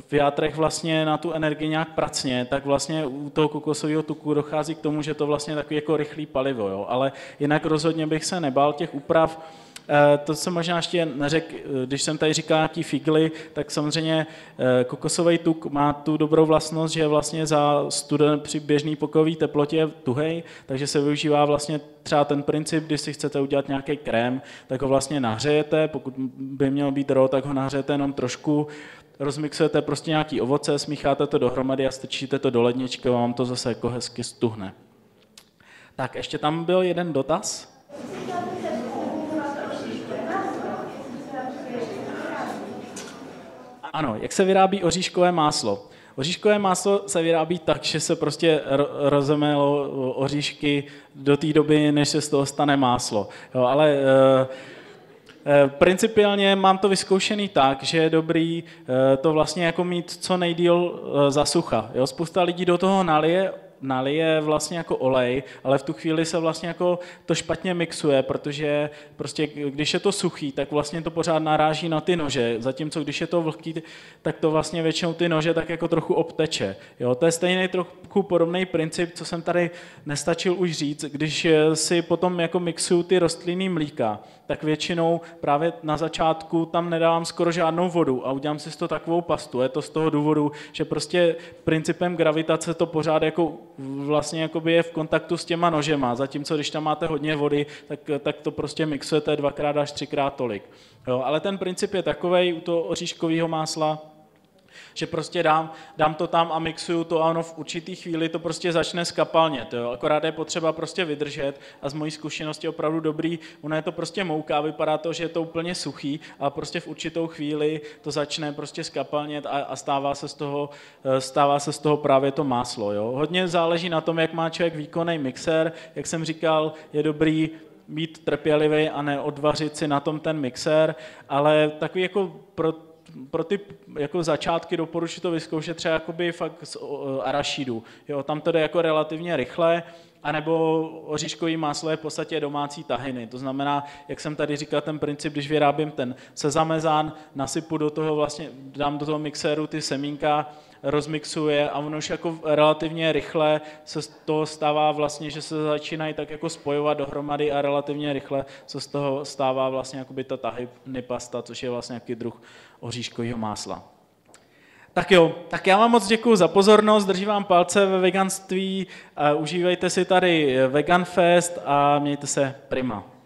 v játrech vlastně na tu energii nějak pracně, tak vlastně u toho kokosového tuku dochází k tomu, že to vlastně takový jako rychlý palivo, jo. Ale jinak rozhodně bych se nebál těch úprav. To, co možná ještě neřekl, když jsem tady říkal ty figly, tak samozřejmě kokosový tuk má tu dobrou vlastnost, že je vlastně při běžné pokojové teplotě tuhej, takže se využívá vlastně třeba ten princip, když si chcete udělat nějaký krém, tak ho vlastně nahřejete, pokud by měl být raw, tak ho nahřejete jenom trošku, rozmixujete prostě nějaký ovoce, smícháte to dohromady a strčíte to do ledničky a vám to zase jako hezky stuhne. Tak ještě tam byl jeden dotaz. Ano, jak se vyrábí oříškové máslo? Oříškové máslo se vyrábí tak, že se prostě rozemelo oříšky do té doby, než se z toho stane máslo. Jo, ale principiálně mám to vyzkoušený tak, že je dobrý to vlastně jako mít co nejdýl zasucha. Jo, spousta lidí do toho nalije nalije vlastně jako olej, ale v tu chvíli se vlastně jako to špatně mixuje, protože prostě když je to suchý, tak vlastně to pořád naráží na ty nože, zatímco když je to vlhký, tak to vlastně většinou ty nože tak jako trochu obteče. Jo, to je stejný trochu podobný princip, co jsem tady nestačil už říct, když si potom jako mixuju ty rostlinný mlíka, tak většinou právě na začátku tam nedávám skoro žádnou vodu a udělám si z toho takovou pastu. Je to z toho důvodu, že prostě principem gravitace to pořád jako vlastně jakoby je v kontaktu s těma nožema, zatímco když tam máte hodně vody, tak to prostě mixujete 2x až 3x tolik. Jo, ale ten princip je takovej u toho oříškového másla, že prostě dám to tam a mixuju to a ono v určitý chvíli to prostě začne skapalnět, jo? Akorát je potřeba prostě vydržet a z mojí zkušenosti opravdu dobrý, ono je to prostě mouka, vypadá to, že je to úplně suchý, ale prostě v určitou chvíli to začne prostě skapalnět a stává se z toho právě to máslo. Jo? Hodně záleží na tom, jak má člověk výkonný mixér, jak jsem říkal, je dobrý být trpělivý a neodvařit si na tom ten mixér, ale takový jako pro ty jako začátky doporučuji to vyzkoušet třeba jakoby fakt z arašídu. Jo, tam to jde jako relativně rychle, anebo oříškový máslo je v podstatě domácí tahiny. To znamená, jak jsem tady říkal, ten princip, když vyrábím ten sezamezán, nasypu do toho vlastně, dám do toho mixéru ty semínka, rozmixuje a ono už jako relativně rychle se z toho stává vlastně, že se začínají tak jako spojovat dohromady a relativně rychle se z toho stává vlastně jakoby ta tahini pasta, což je vlastně nějaký druh oříškového másla. Tak jo, tak já vám moc děkuju za pozornost, držím vám palce ve veganství, užívejte si tady Vegan Fest a mějte se prima.